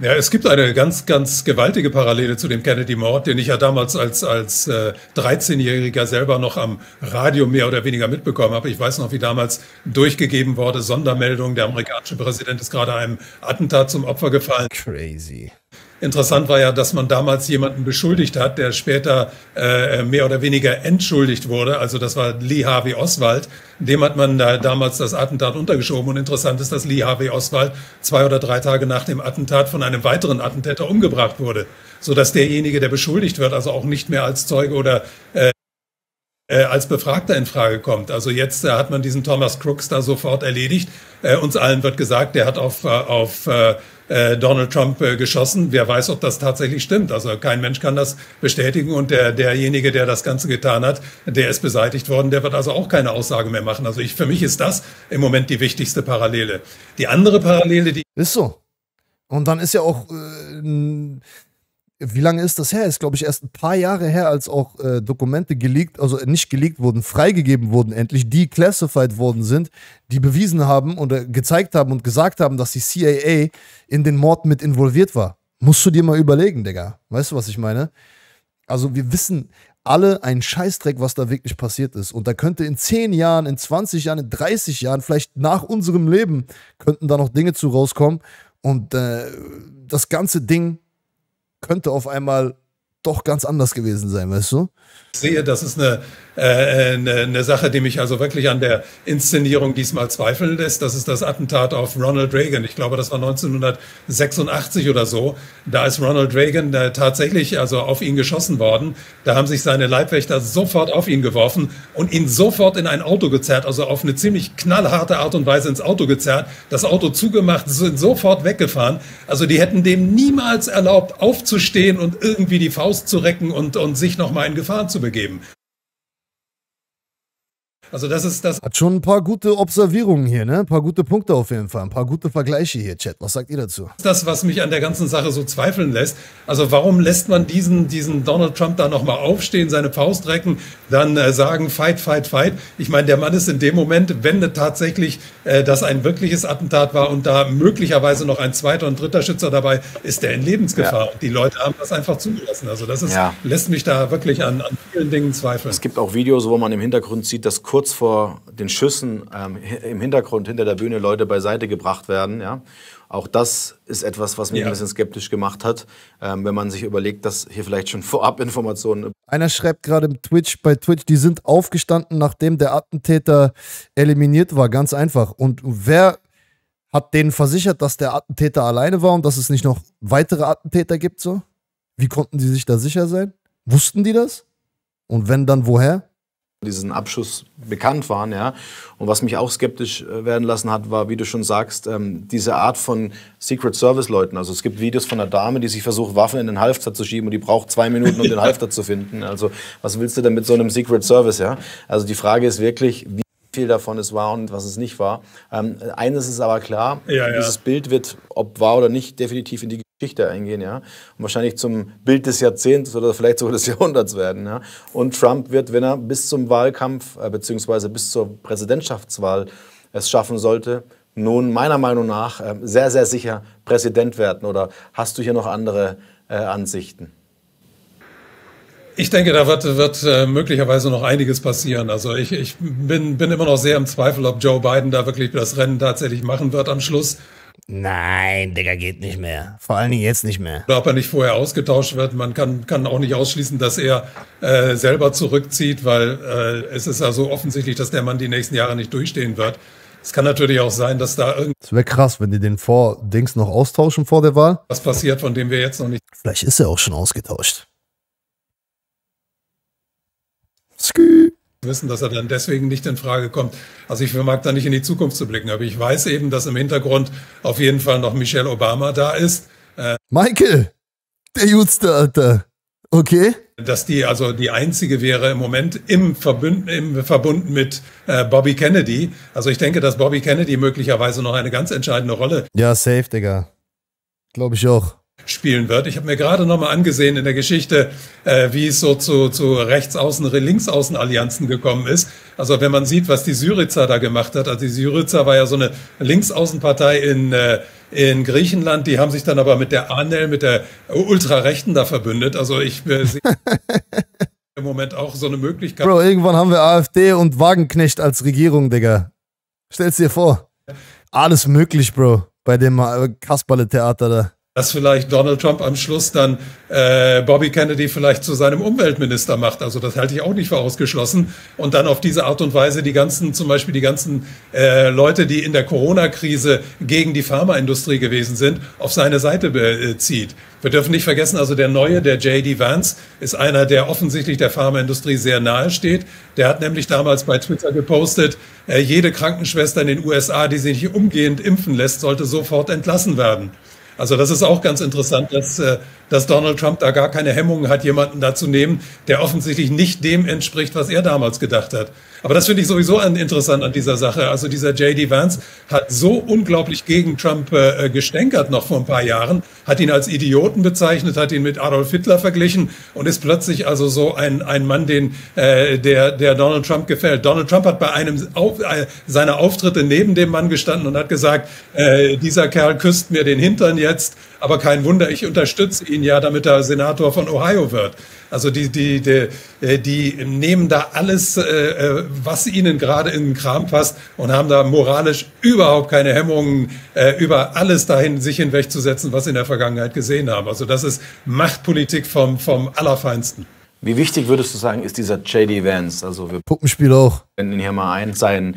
Ja, es gibt eine ganz, ganz gewaltige Parallele zu dem Kennedy-Mord, den ich ja damals als 13-Jähriger selber noch am Radio mehr oder weniger mitbekommen habe. Ich weiß noch, wie damals durchgegeben wurde, Sondermeldung, der amerikanische Präsident ist gerade einem Attentat zum Opfer gefallen. Crazy. Interessant war ja, dass man damals jemanden beschuldigt hat, der später mehr oder weniger entschuldigt wurde. Also das war Lee Harvey Oswald. Dem hat man da damals das Attentat untergeschoben. Und interessant ist, dass Lee Harvey Oswald 2 oder 3 Tage nach dem Attentat von einem weiteren Attentäter umgebracht wurde, sodass derjenige, der beschuldigt wird, also auch nicht mehr als Zeuge oder als Befragter in Frage kommt. Also jetzt hat man diesen Thomas Crooks da sofort erledigt. Uns allen wird gesagt, der hat auf Donald Trump geschossen. Wer weiß, ob das tatsächlich stimmt. Also kein Mensch kann das bestätigen. Und derjenige, der das Ganze getan hat, der ist beseitigt worden. Der wird also auch keine Aussage mehr machen. Also für mich ist das im Moment die wichtigste Parallele. Die andere Parallele, die... Ist so. Und dann ist ja auch... Wie lange ist das her? Ist, glaube ich, erst ein paar Jahre her, als auch Dokumente geleakt, also nicht geleakt wurden, freigegeben wurden endlich, die classified worden sind, die bewiesen haben oder gezeigt haben und gesagt haben, dass die CIA in den Mord mit involviert war. Musst du dir mal überlegen, Digga. Weißt du, was ich meine? Also wir wissen alle einen Scheißdreck, was da wirklich passiert ist. Und da könnte in 10 Jahren, in 20 Jahren, in 30 Jahren, vielleicht nach unserem Leben, könnten da noch Dinge zu rauskommen. Und das ganze Ding könnte auf einmal doch ganz anders gewesen sein, weißt du? Ich sehe, das ist eine Sache, die mich also wirklich an der Inszenierung diesmal zweifeln lässt. Das ist das Attentat auf Ronald Reagan. Ich glaube, das war 1986 oder so. Da ist Ronald Reagan tatsächlich also auf ihn geschossen worden. Da haben sich seine Leibwächter sofort auf ihn geworfen und ihn sofort in ein Auto gezerrt, also auf eine ziemlich knallharte Art und Weise ins Auto gezerrt, das Auto zugemacht, sind sofort weggefahren. Also die hätten dem niemals erlaubt, aufzustehen und irgendwie die Faust zu recken und sich nochmal in Gefahr zu begeben. Also das ist das. Hat schon ein paar gute Observierungen hier, ne? Ein paar gute Punkte auf jeden Fall, ein paar gute Vergleiche hier, Chat. Was sagt ihr dazu? Das, was mich an der ganzen Sache so zweifeln lässt. Also warum lässt man diesen Donald Trump da nochmal aufstehen, seine Faust recken, dann sagen, fight, fight, fight. Ich meine, der Mann ist in dem Moment, wenn tatsächlich das ein wirkliches Attentat war und da möglicherweise noch ein zweiter und dritter Schützer dabei, ist der in Lebensgefahr. Ja. Und die Leute haben das einfach zugelassen. Also das ist, lässt mich da wirklich an vielen Dingen zweifeln. Es gibt auch Videos, wo man im Hintergrund sieht, dass kurz vor den Schüssen im Hintergrund, hinter der Bühne, Leute beiseite gebracht werden. Ja? Auch das ist etwas, was mich ein bisschen skeptisch gemacht hat, wenn man sich überlegt, dass hier vielleicht schon vorab Informationen... Einer schreibt gerade bei Twitch, die sind aufgestanden, nachdem der Attentäter eliminiert war, ganz einfach. Und wer hat denen versichert, dass der Attentäter alleine war und dass es nicht noch weitere Attentäter gibt? So? Wie konnten die sich da sicher sein? Wussten die das? Und wenn, dann woher? Diesen Abschuss bekannt waren, ja. Und was mich auch skeptisch werden lassen hat, war, wie du schon sagst, diese Art von Secret Service Leuten. Also es gibt Videos von einer Dame, die sich versucht, Waffen in den Halfter zu schieben und die braucht 2 Minuten, um den Halfter zu finden. Also was willst du denn mit so einem Secret Service, ja? Also die Frage ist wirklich, wie viel davon es war und was es nicht war. Eines ist aber klar, dieses Bild wird, ob wahr oder nicht, definitiv in die Geschichte eingehen, ja, und wahrscheinlich zum Bild des Jahrzehnts oder vielleicht sogar des Jahrhunderts werden, ja. Und Trump wird, wenn er bis zum Wahlkampf bzw. bis zur Präsidentschaftswahl es schaffen sollte, nun meiner Meinung nach sehr, sehr sicher Präsident werden. Oder hast du hier noch andere Ansichten? Ich denke, da wird möglicherweise noch einiges passieren. Also ich bin immer noch sehr im Zweifel, ob Joe Biden da wirklich das Rennen tatsächlich machen wird am Schluss. Nein, Digga, geht nicht mehr. Vor allen Dingen jetzt nicht mehr. Ob er nicht vorher ausgetauscht wird. Man kann auch nicht ausschließen, dass er selber zurückzieht, weil es ist ja so offensichtlich, dass der Mann die nächsten Jahre nicht durchstehen wird. Es kann natürlich auch sein, dass da irgendwas... Es wäre krass, wenn die den Vor-Dings noch austauschen vor der Wahl. Was passiert, von dem wir jetzt noch nicht... Vielleicht ist er auch schon ausgetauscht. Skü. Wissen, dass er dann deswegen nicht in Frage kommt. Also ich vermag da nicht in die Zukunft zu blicken, aber ich weiß eben, dass im Hintergrund auf jeden Fall noch Michelle Obama da ist. Michael, der Jutster, Alter. Okay. Dass die also die einzige wäre im Moment im Verbund mit Bobby Kennedy. Also ich denke, dass Bobby Kennedy möglicherweise noch eine ganz entscheidende Rolle. Ja, safe, Digga. Glaube ich auch. Spielen wird. Ich habe mir gerade nochmal angesehen in der Geschichte, wie es so zu Rechtsaußen-, Linksaußen-Allianzen gekommen ist. Also wenn man sieht, was die Syriza da gemacht hat. Also die Syriza war ja so eine Linksaußenpartei in Griechenland. Die haben sich dann aber mit der ANEL, mit der Ultrarechten da verbündet. Also ich sehe im Moment auch so eine Möglichkeit. Bro, irgendwann haben wir AfD und Wagenknecht als Regierung, Digga. Stell's dir vor. Alles möglich, Bro, bei dem Kasperle-Theater da. Dass vielleicht Donald Trump am Schluss dann Bobby Kennedy vielleicht zu seinem Umweltminister macht. Also das halte ich auch nicht für ausgeschlossen. Und dann auf diese Art und Weise zum Beispiel die ganzen Leute, die in der Corona-Krise gegen die Pharmaindustrie gewesen sind, auf seine Seite bezieht. Wir dürfen nicht vergessen, also der Neue, der J.D. Vance, ist einer, der offensichtlich der Pharmaindustrie sehr nahe steht. Der hat nämlich damals bei Twitter gepostet, jede Krankenschwester in den USA, die sich nicht umgehend impfen lässt, sollte sofort entlassen werden. Also das ist auch ganz interessant, dass Donald Trump da gar keine Hemmungen hat, jemanden da zu nehmen, der offensichtlich nicht dem entspricht, was er damals gedacht hat. Aber das finde ich sowieso interessant an dieser Sache. Also dieser J.D. Vance hat so unglaublich gegen Trump gestänkert noch vor ein paar Jahren, hat ihn als Idioten bezeichnet, hat ihn mit Adolf Hitler verglichen und ist plötzlich also so ein Mann, der Donald Trump gefällt. Donald Trump hat bei einem seiner Auftritte neben dem Mann gestanden und hat gesagt, dieser Kerl küsst mir den Hintern jetzt, aber kein Wunder, ich unterstütze ihn ja, damit er Senator von Ohio wird. Also die nehmen da alles, was ihnen gerade in den Kram passt und haben da moralisch überhaupt keine Hemmungen, über alles dahin sich hinwegzusetzen, was sie in der Vergangenheit gesehen haben. Also das ist Machtpolitik vom Allerfeinsten. Wie wichtig, würdest du sagen, ist dieser J.D. Vance? Also wir Puppenspiel auch. Wir blenden ihn hier mal ein, sein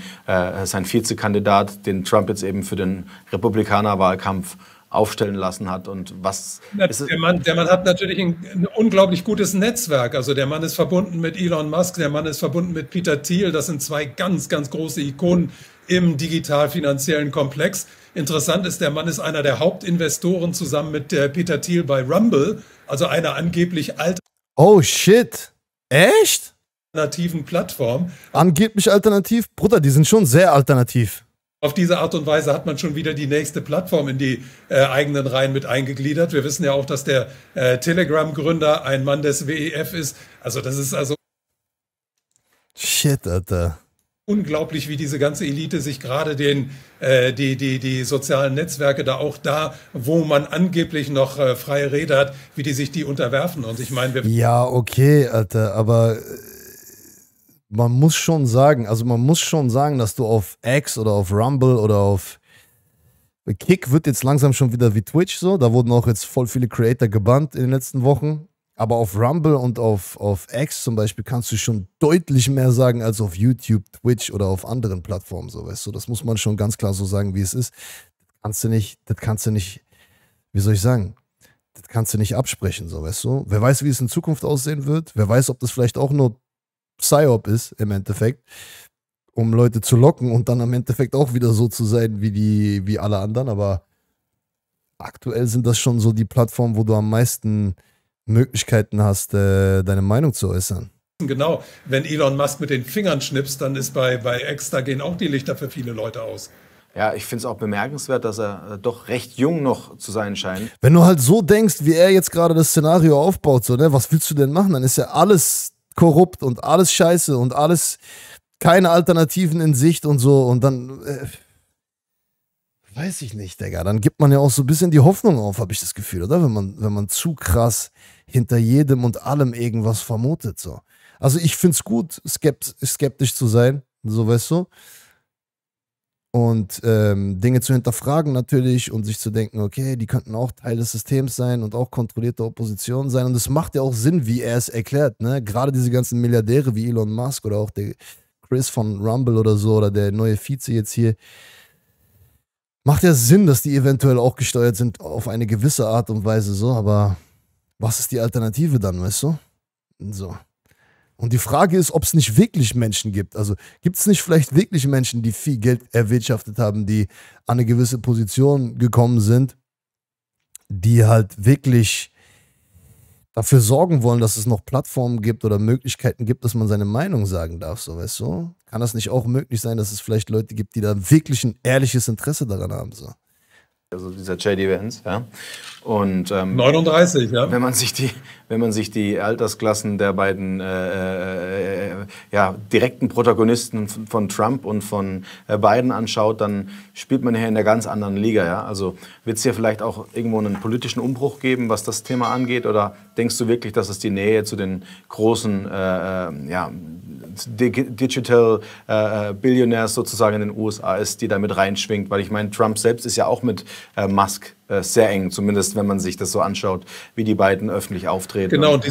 Vizekandidat, den Trump jetzt eben für den Republikanerwahlkampf aufstellen lassen hat und was... Der Mann hat natürlich ein unglaublich gutes Netzwerk. Also der Mann ist verbunden mit Elon Musk, der Mann ist verbunden mit Peter Thiel. Das sind zwei ganz, ganz große Ikonen im digital-finanziellen Komplex. Interessant ist, der Mann ist einer der Hauptinvestoren zusammen mit Peter Thiel bei Rumble, also einer angeblich alten... Oh shit! Echt? ...alternativen Plattform. Angeblich alternativ? Bruder, die sind schon sehr alternativ. Auf diese Art und Weise hat man schon wieder die nächste Plattform in die eigenen Reihen mit eingegliedert. Wir wissen ja auch, dass der Telegram-Gründer ein Mann des WEF ist. Also das ist also... Shit, Alter. Unglaublich, wie diese ganze Elite sich gerade die sozialen Netzwerke da auch da, wo man angeblich noch freie Rede hat, wie die sich die unterwerfen. Und ich meine... Ja, okay, Alter, aber... Man muss schon sagen, dass du auf X oder auf Rumble oder auf Kick wird jetzt langsam schon wieder wie Twitch so. Da wurden auch jetzt voll viele Creator gebannt in den letzten Wochen. Aber auf Rumble und auf X zum Beispiel kannst du schon deutlich mehr sagen als auf YouTube, Twitch oder auf anderen Plattformen. So, weißt du, das muss man schon ganz klar so sagen, wie es ist. Das kannst du nicht, wie soll ich sagen? Das kannst du nicht absprechen, so, weißt du. Wer weiß, wie es in Zukunft aussehen wird. Wer weiß, ob das vielleicht auch nur Psyop ist im Endeffekt, um Leute zu locken und dann im Endeffekt auch wieder so zu sein wie alle anderen, aber aktuell sind das schon so die Plattformen, wo du am meisten Möglichkeiten hast, deine Meinung zu äußern. Genau, wenn Elon Musk mit den Fingern schnipst, dann ist bei X, da gehen auch die Lichter für viele Leute aus. Ja, ich finde es auch bemerkenswert, dass er doch recht jung noch zu sein scheint. Wenn du halt so denkst, wie er jetzt gerade das Szenario aufbaut, so, ne, was willst du denn machen? Dann ist ja alles korrupt und alles scheiße und alles, keine Alternativen in Sicht und so. Und dann, weiß ich nicht, Digga, dann gibt man ja auch so ein bisschen die Hoffnung auf, habe ich das Gefühl, oder? Wenn man zu krass hinter jedem und allem irgendwas vermutet, so. Also ich finde es gut, skeptisch zu sein, so, weißt du. Und Dinge zu hinterfragen natürlich und sich zu denken, okay, die könnten auch Teil des Systems sein und auch kontrollierte Opposition sein. Und das macht ja auch Sinn, wie er es erklärt, ne? Gerade diese ganzen Milliardäre wie Elon Musk oder auch der Chris von Rumble oder so oder der neue Vize jetzt hier. Macht ja Sinn, dass die eventuell auch gesteuert sind auf eine gewisse Art und Weise, so. Aber was ist die Alternative dann, weißt du? So. Und die Frage ist, ob es nicht wirklich Menschen gibt. Also gibt es nicht vielleicht wirklich Menschen, die viel Geld erwirtschaftet haben, die an eine gewisse Position gekommen sind, die halt wirklich dafür sorgen wollen, dass es noch Plattformen gibt oder Möglichkeiten gibt, dass man seine Meinung sagen darf, so, weißt du? Kann das nicht auch möglich sein, dass es vielleicht Leute gibt, die da wirklich ein ehrliches Interesse daran haben, so? Also dieser J.D. Vance, ja. Und 39, ja. Wenn man sich die Altersklassen der beiden ja, direkten Protagonisten von Trump und von Biden anschaut, dann spielt man hier in der ganz anderen Liga, ja. Also wird es hier vielleicht auch irgendwo einen politischen Umbruch geben, was das Thema angeht? Oder denkst du wirklich, dass es die Nähe zu den großen, ja, Digital Billionaires sozusagen in den USA ist, die damit reinschwingt? Weil ich meine, Trump selbst ist ja auch mit Musk sehr eng, zumindest wenn man sich das so anschaut, wie die beiden öffentlich auftreten. Genau, und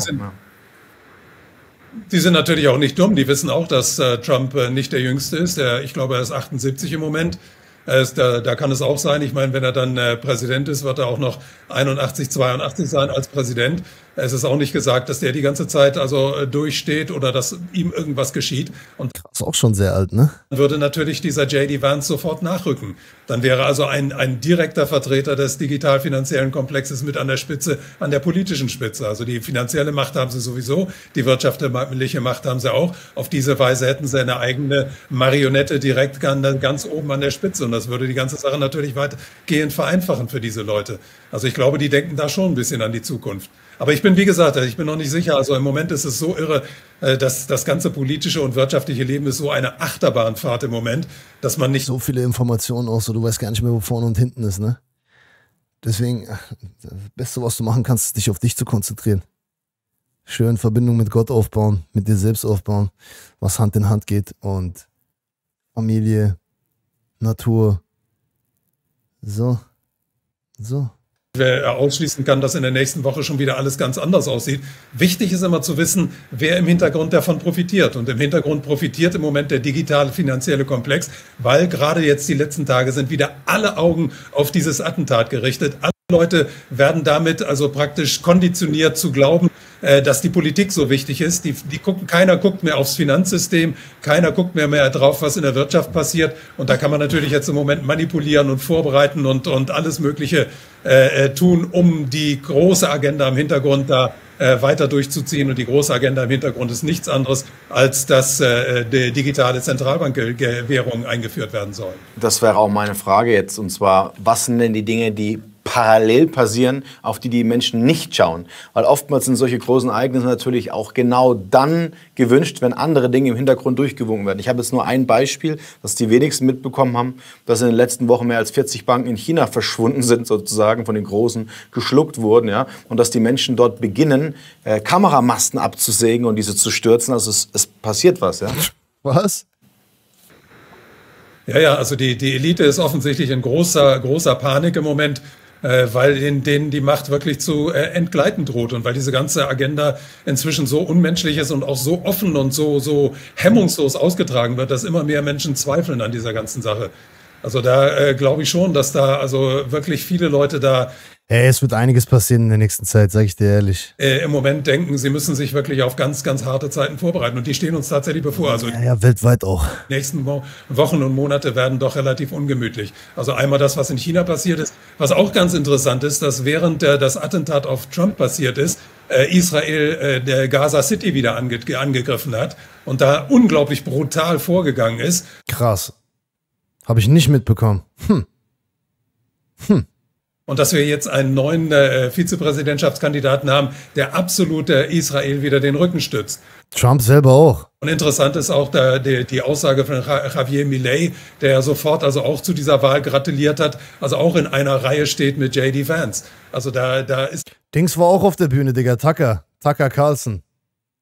die sind natürlich auch nicht dumm. Die wissen auch, dass Trump nicht der Jüngste ist. Ich glaube, er ist 78 im Moment. Da kann es auch sein. Ich meine, wenn er dann Präsident ist, wird er auch noch 81, 82 sein als Präsident. Es ist auch nicht gesagt, dass der die ganze Zeit also durchsteht oder dass ihm irgendwas geschieht. Und ist auch schon sehr alt, ne? Würde natürlich dieser J.D. Vance sofort nachrücken. Dann wäre also ein direkter Vertreter des digital-finanziellen Komplexes mit an der Spitze, an der politischen Spitze. Also die finanzielle Macht haben sie sowieso, die wirtschaftliche Macht haben sie auch. Auf diese Weise hätten sie eine eigene Marionette direkt ganz oben an der Spitze. Und das würde die ganze Sache natürlich weitgehend vereinfachen für diese Leute. Also ich glaube, die denken da schon ein bisschen an die Zukunft. Aber ich bin, wie gesagt, ich bin noch nicht sicher. Also im Moment ist es so irre, dass das ganze politische und wirtschaftliche Leben ist so eine Achterbahnfahrt im Moment, dass man nicht... So viele Informationen auch so, du weißt gar nicht mehr, wo vorne und hinten ist, ne? Deswegen, das Beste, was du machen kannst, ist, dich auf dich zu konzentrieren. Schön Verbindung mit Gott aufbauen, mit dir selbst aufbauen, was Hand in Hand geht, und Familie, Natur, so. Wer ausschließen kann, dass in der nächsten Woche schon wieder alles ganz anders aussieht. Wichtig ist immer zu wissen, wer im Hintergrund davon profitiert. Und im Hintergrund profitiert im Moment der digitale finanzielle Komplex, weil gerade jetzt die letzten Tage sind wieder alle Augen auf dieses Attentat gerichtet. Alle Leute werden damit also praktisch konditioniert zu glauben, dass die Politik so wichtig ist. Keiner guckt mehr aufs Finanzsystem, keiner guckt mehr drauf, was in der Wirtschaft passiert. Und da kann man natürlich jetzt im Moment manipulieren und vorbereiten und alles Mögliche tun, um die große Agenda im Hintergrund da weiter durchzuziehen. Und die große Agenda im Hintergrund ist nichts anderes, als dass die digitale Zentralbankwährung eingeführt werden soll. Das wäre auch meine Frage jetzt. Und zwar, was sind denn die Dinge, die parallel passieren, auf die die Menschen nicht schauen? Weil oftmals sind solche großen Ereignisse natürlich auch genau dann gewünscht, wenn andere Dinge im Hintergrund durchgewunken werden. Ich habe jetzt nur ein Beispiel, das die wenigsten mitbekommen haben, dass in den letzten Wochen mehr als 40 Banken in China verschwunden sind, sozusagen von den Großen geschluckt wurden, ja, und dass die Menschen dort beginnen, Kameramasten abzusägen und diese zu stürzen. Also es passiert was, ja. Was? Ja, also die Elite ist offensichtlich in großer Panik im Moment, weil denen die Macht wirklich zu entgleiten droht und weil diese ganze Agenda inzwischen so unmenschlich ist und auch so offen und so hemmungslos ausgetragen wird, dass immer mehr Menschen zweifeln an dieser ganzen Sache. Also da glaube ich schon, dass da also wirklich viele Leute da... Hey, es wird einiges passieren in der nächsten Zeit, sage ich dir ehrlich. Im Moment denken, sie müssen sich wirklich auf ganz, ganz harte Zeiten vorbereiten. Und die stehen uns tatsächlich bevor. Also ja, weltweit auch. Die nächsten Wochen und Monate werden doch relativ ungemütlich. Also einmal das, was in China passiert ist. Was auch ganz interessant ist, dass während das Attentat auf Trump passiert ist, Israel der Gaza City wieder angegriffen hat und da unglaublich brutal vorgegangen ist. Krass. Habe ich nicht mitbekommen. Und dass wir jetzt einen neuen Vizepräsidentschaftskandidaten haben, der absolut Israel wieder den Rücken stützt. Trump selber auch. Und interessant ist auch die Aussage von Javier Milei, der ja sofort also auch zu dieser Wahl gratuliert hat, also auch in einer Reihe steht mit J.D. Vance. Also da ist... Dings war auch auf der Bühne, Digga. Tucker Carlson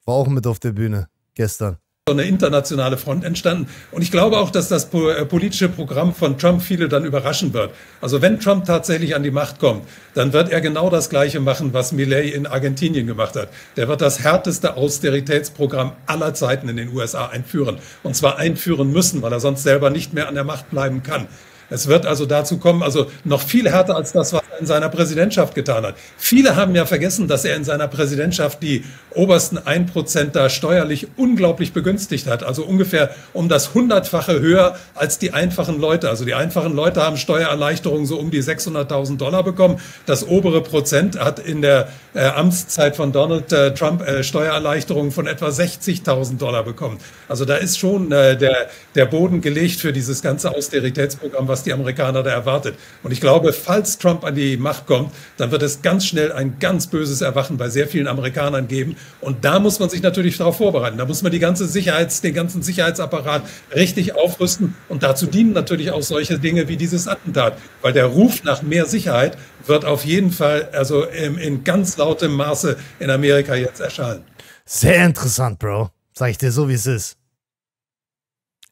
war auch mit auf der Bühne gestern. So eine internationale Front entstanden. Und ich glaube auch, dass das politische Programm von Trump viele dann überraschen wird. Also wenn Trump tatsächlich an die Macht kommt, dann wird er genau das Gleiche machen, was Milei in Argentinien gemacht hat. Der wird das härteste Austeritätsprogramm aller Zeiten in den USA einführen. Und zwar einführen müssen, weil er sonst selber nicht mehr an der Macht bleiben kann. Es wird also dazu kommen, also noch viel härter als das, was er in seiner Präsidentschaft getan hat. Viele haben ja vergessen, dass er in seiner Präsidentschaft die obersten 1% da steuerlich unglaublich begünstigt hat. Also ungefähr um das 100-fache höher als die einfachen Leute. Also die einfachen Leute haben Steuererleichterungen so um die $600.000 bekommen. Das obere Prozent hat in der Amtszeit von Donald Trump Steuererleichterungen von etwa $60.000 bekommen. Also da ist schon der Boden gelegt für dieses ganze Austeritätsprogramm, was die Amerikaner da erwartet. Und ich glaube, falls Trump an die Macht kommt, dann wird es ganz schnell ein ganz böses Erwachen bei sehr vielen Amerikanern geben. Und da muss man sich natürlich darauf vorbereiten. Da muss man den ganzen Sicherheitsapparat richtig aufrüsten. Und dazu dienen natürlich auch solche Dinge wie dieses Attentat. Weil der Ruf nach mehr Sicherheit wird auf jeden Fall also in ganz lautem Maße in Amerika jetzt erschallen. Sehr interessant, Bro. Sag ich dir so, wie es ist.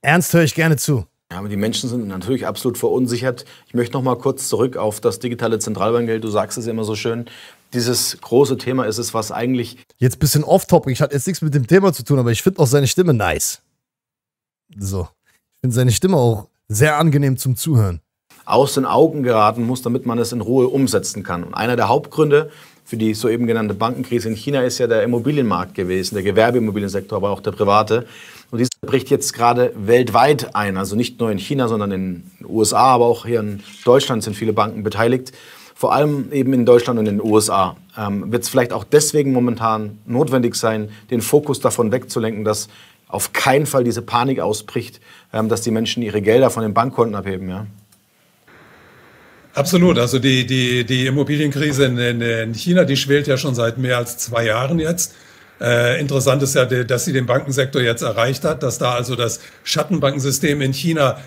Ernst höre ich gerne zu. Ja, aber die Menschen sind natürlich absolut verunsichert. Ich möchte noch mal kurz zurück auf das digitale Zentralbankgeld. Du sagst es immer so schön. Dieses große Thema ist es, was eigentlich... Jetzt ein bisschen off-topic. Ich hatte jetzt nichts mit dem Thema zu tun, aber ich finde auch seine Stimme nice. So. Ich finde seine Stimme auch sehr angenehm zum Zuhören. Aus den Augen geraten muss, damit man es in Ruhe umsetzen kann. Und einer der Hauptgründe für die soeben genannte Bankenkrise in China ist ja der Immobilienmarkt gewesen, der Gewerbeimmobiliensektor, aber auch der private. Und dieser bricht jetzt gerade weltweit ein, also nicht nur in China, sondern in den USA, aber auch hier in Deutschland sind viele Banken beteiligt. Vor allem eben in Deutschland und in den USA wird es vielleicht auch deswegen momentan notwendig sein, den Fokus davon wegzulenken, dass auf keinen Fall diese Panik ausbricht, dass die Menschen ihre Gelder von den Bankkonten abheben, ja? Absolut. Also die Immobilienkrise in China, die schwelt ja schon seit mehr als 2 Jahren jetzt. Interessant ist ja, dass sie den Bankensektor jetzt erreicht hat, dass da also das Schattenbankensystem in China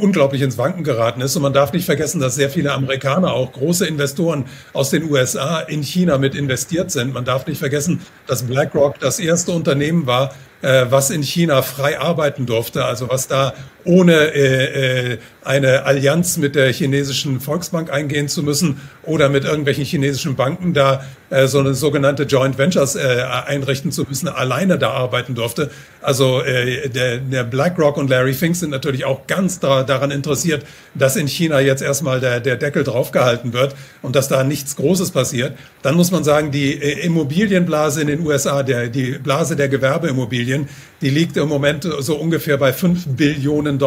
unglaublich ins Wanken geraten ist. Und man darf nicht vergessen, dass sehr viele Amerikaner, auch große Investoren aus den USA in China mit investiert sind. Man darf nicht vergessen, dass BlackRock das erste Unternehmen war, was in China frei arbeiten durfte, also was da ohne eine Allianz mit der chinesischen Volksbank eingehen zu müssen oder mit irgendwelchen chinesischen Banken da so eine sogenannte Joint Ventures einrichten zu müssen, alleine da arbeiten durfte. Also der BlackRock und Larry Fink sind natürlich auch ganz daran interessiert, dass in China jetzt erstmal der Deckel draufgehalten wird und dass da nichts Großes passiert. Dann muss man sagen, die Immobilienblase in den USA, die Blase der Gewerbeimmobilien, die liegt im Moment so ungefähr bei $5 Billionen. Und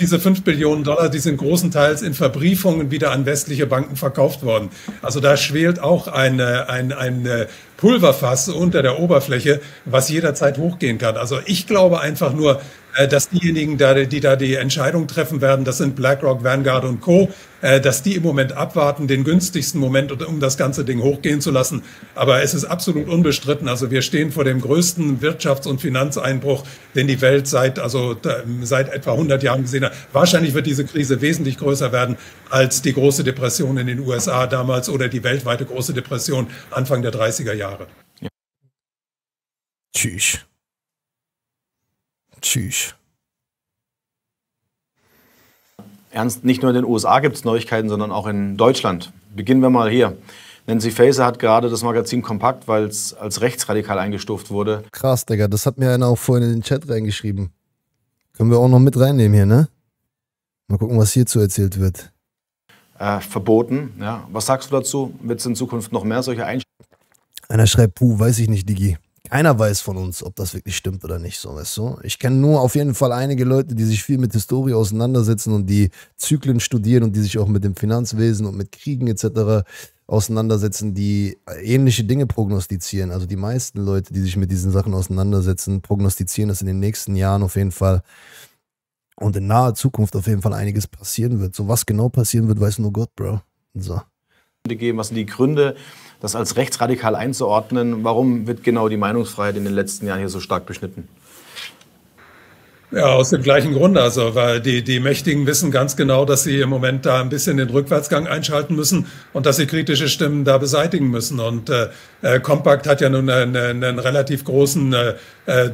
diese $5 Billionen, die sind großenteils in Verbriefungen wieder an westliche Banken verkauft worden. Also da schwelt auch ein Pulverfass unter der Oberfläche, was jederzeit hochgehen kann. Also ich glaube einfach nur, dass diejenigen, die da die Entscheidung treffen werden, das sind BlackRock, Vanguard und Co., dass die im Moment abwarten, den günstigsten Moment, um das ganze Ding hochgehen zu lassen. Aber es ist absolut unbestritten. Also wir stehen vor dem größten Wirtschafts- und Finanzeinbruch, den die Welt seit etwa 100 Jahren gesehen hat. Wahrscheinlich wird diese Krise wesentlich größer werden als die große Depression in den USA damals oder die weltweite große Depression Anfang der 30er Jahre. Ja. Tschüss. Tschüss. Ernst, nicht nur in den USA gibt es Neuigkeiten, sondern auch in Deutschland. Beginnen wir mal hier. Nancy Faeser hat gerade das Magazin Compact, weil es als rechtsradikal eingestuft wurde. Krass, Digga, das hat mir einer auch vorhin in den Chat reingeschrieben. Können wir auch noch mit reinnehmen hier, ne? Mal gucken, was hierzu erzählt wird. Verboten, ja. Was sagst du dazu? Wird es in Zukunft noch mehr solche Einstellungen? Einer schreibt, puh, weiß ich nicht, Digi. keiner weiß von uns, ob das wirklich stimmt oder nicht, so, weißt du? Ich kenne nur auf jeden Fall einige Leute, die sich viel mit Historie auseinandersetzen und die Zyklen studieren und die sich auch mit dem Finanzwesen und mit Kriegen etc. auseinandersetzen, die ähnliche Dinge prognostizieren. Also die meisten Leute, die sich mit diesen Sachen auseinandersetzen, prognostizieren, dass in den nächsten Jahren auf jeden Fall und in naher Zukunft auf jeden Fall einiges passieren wird. So, was genau passieren wird, weiß nur Gott, Bro. So. Was sind die Gründe, das als rechtsradikal einzuordnen? Warum wird genau die Meinungsfreiheit in den letzten Jahren hier so stark beschnitten? Ja, aus dem gleichen Grund, also weil die Mächtigen wissen ganz genau, dass sie im Moment da ein bisschen den Rückwärtsgang einschalten müssen und dass sie kritische Stimmen da beseitigen müssen. Und Compact hat ja nun einen relativ großen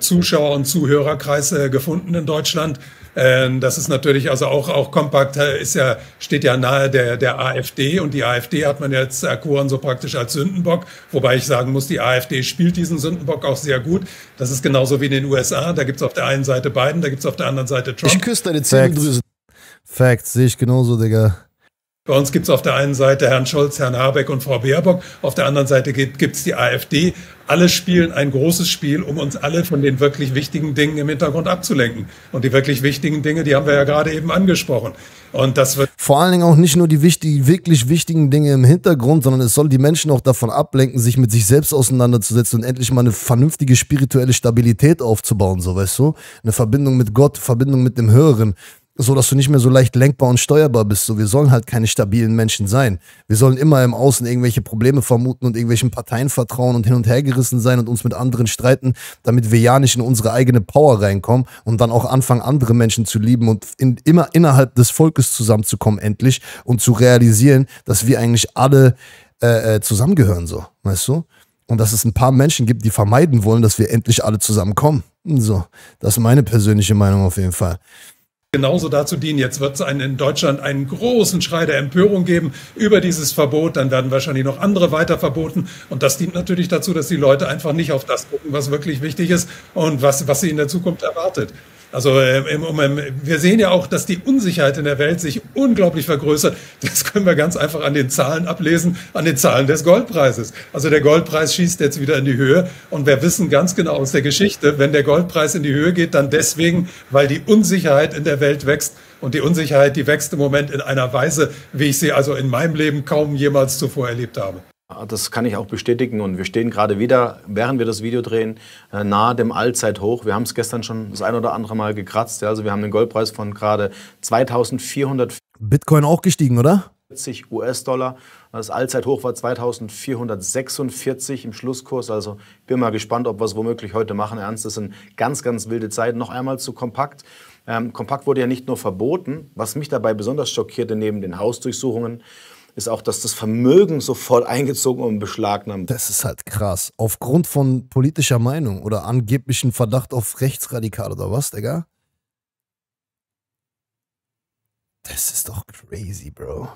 Zuschauer- und Zuhörerkreis gefunden in Deutschland. Das ist natürlich, also auch Compact ist ja, steht ja nahe der AfD, und die AfD hat man jetzt erkoren so praktisch als Sündenbock, wobei ich sagen muss, die AfD spielt diesen Sündenbock auch sehr gut. Das ist genauso wie in den USA, da gibt es auf der einen Seite Biden, da gibt es auf der anderen Seite Trump. Ich küsse deine Zähnedrüse. Facts, sehe ich genauso, Digga. Bei uns gibt es auf der einen Seite Herrn Scholz, Herrn Habeck und Frau Baerbock, auf der anderen Seite gibt es die AfD. Alle spielen ein großes Spiel, um uns alle von den wirklich wichtigen Dingen im Hintergrund abzulenken. Und die wirklich wichtigen Dinge, die haben wir ja gerade eben angesprochen. Und das wird vor allen Dingen auch nicht nur die wirklich wichtigen Dinge im Hintergrund, sondern es soll die Menschen auch davon ablenken, sich mit sich selbst auseinanderzusetzen und endlich mal eine vernünftige spirituelle Stabilität aufzubauen, so, weißt du? Eine Verbindung mit Gott, Verbindung mit dem Höheren. So, dass du nicht mehr so leicht lenkbar und steuerbar bist. So, wir sollen halt keine stabilen Menschen sein. Wir sollen immer im Außen irgendwelche Probleme vermuten und irgendwelchen Parteien vertrauen und hin und her gerissen sein und uns mit anderen streiten, damit wir ja nicht in unsere eigene Power reinkommen und dann auch anfangen, andere Menschen zu lieben und immer innerhalb des Volkes zusammenzukommen endlich und zu realisieren, dass wir eigentlich alle zusammengehören, so, weißt du? Und dass es ein paar Menschen gibt, die vermeiden wollen, dass wir endlich alle zusammenkommen. So, das ist meine persönliche Meinung auf jeden Fall. Genauso dazu dienen. Jetzt wird es in Deutschland einen großen Schrei der Empörung geben über dieses Verbot. Dann werden wahrscheinlich noch andere weiter verboten. Und das dient natürlich dazu, dass die Leute einfach nicht auf das gucken, was wirklich wichtig ist und was sie in der Zukunft erwartet. Also wir sehen ja auch, dass die Unsicherheit in der Welt sich unglaublich vergrößert. Das können wir ganz einfach an den Zahlen ablesen, an den Zahlen des Goldpreises. Also der Goldpreis schießt jetzt wieder in die Höhe. Und wir wissen ganz genau aus der Geschichte, wenn der Goldpreis in die Höhe geht, dann deswegen, weil die Unsicherheit in der Welt wächst. Und die Unsicherheit, die wächst im Moment in einer Weise, wie ich sie also in meinem Leben kaum jemals zuvor erlebt habe. Das kann ich auch bestätigen, und wir stehen gerade wieder, während wir das Video drehen, nahe dem Allzeithoch. Wir haben es gestern schon das ein oder andere Mal gekratzt. Also wir haben den Goldpreis von gerade 2440. Bitcoin auch gestiegen, oder? US-Dollar. Das Allzeithoch war 2446 im Schlusskurs. Also ich bin mal gespannt, ob wir es womöglich heute machen. Ernst, das sind ganz, ganz wilde Zeiten. Noch einmal zu Compact. Compact wurde ja nicht nur verboten. Was mich dabei besonders schockierte, neben den Hausdurchsuchungen, ist auch, dass das Vermögen sofort eingezogen und beschlagnahmt. Das ist halt krass. Aufgrund von politischer Meinung oder angeblichen Verdacht auf rechtsradikal oder was, Digga? Das ist doch crazy, Bro.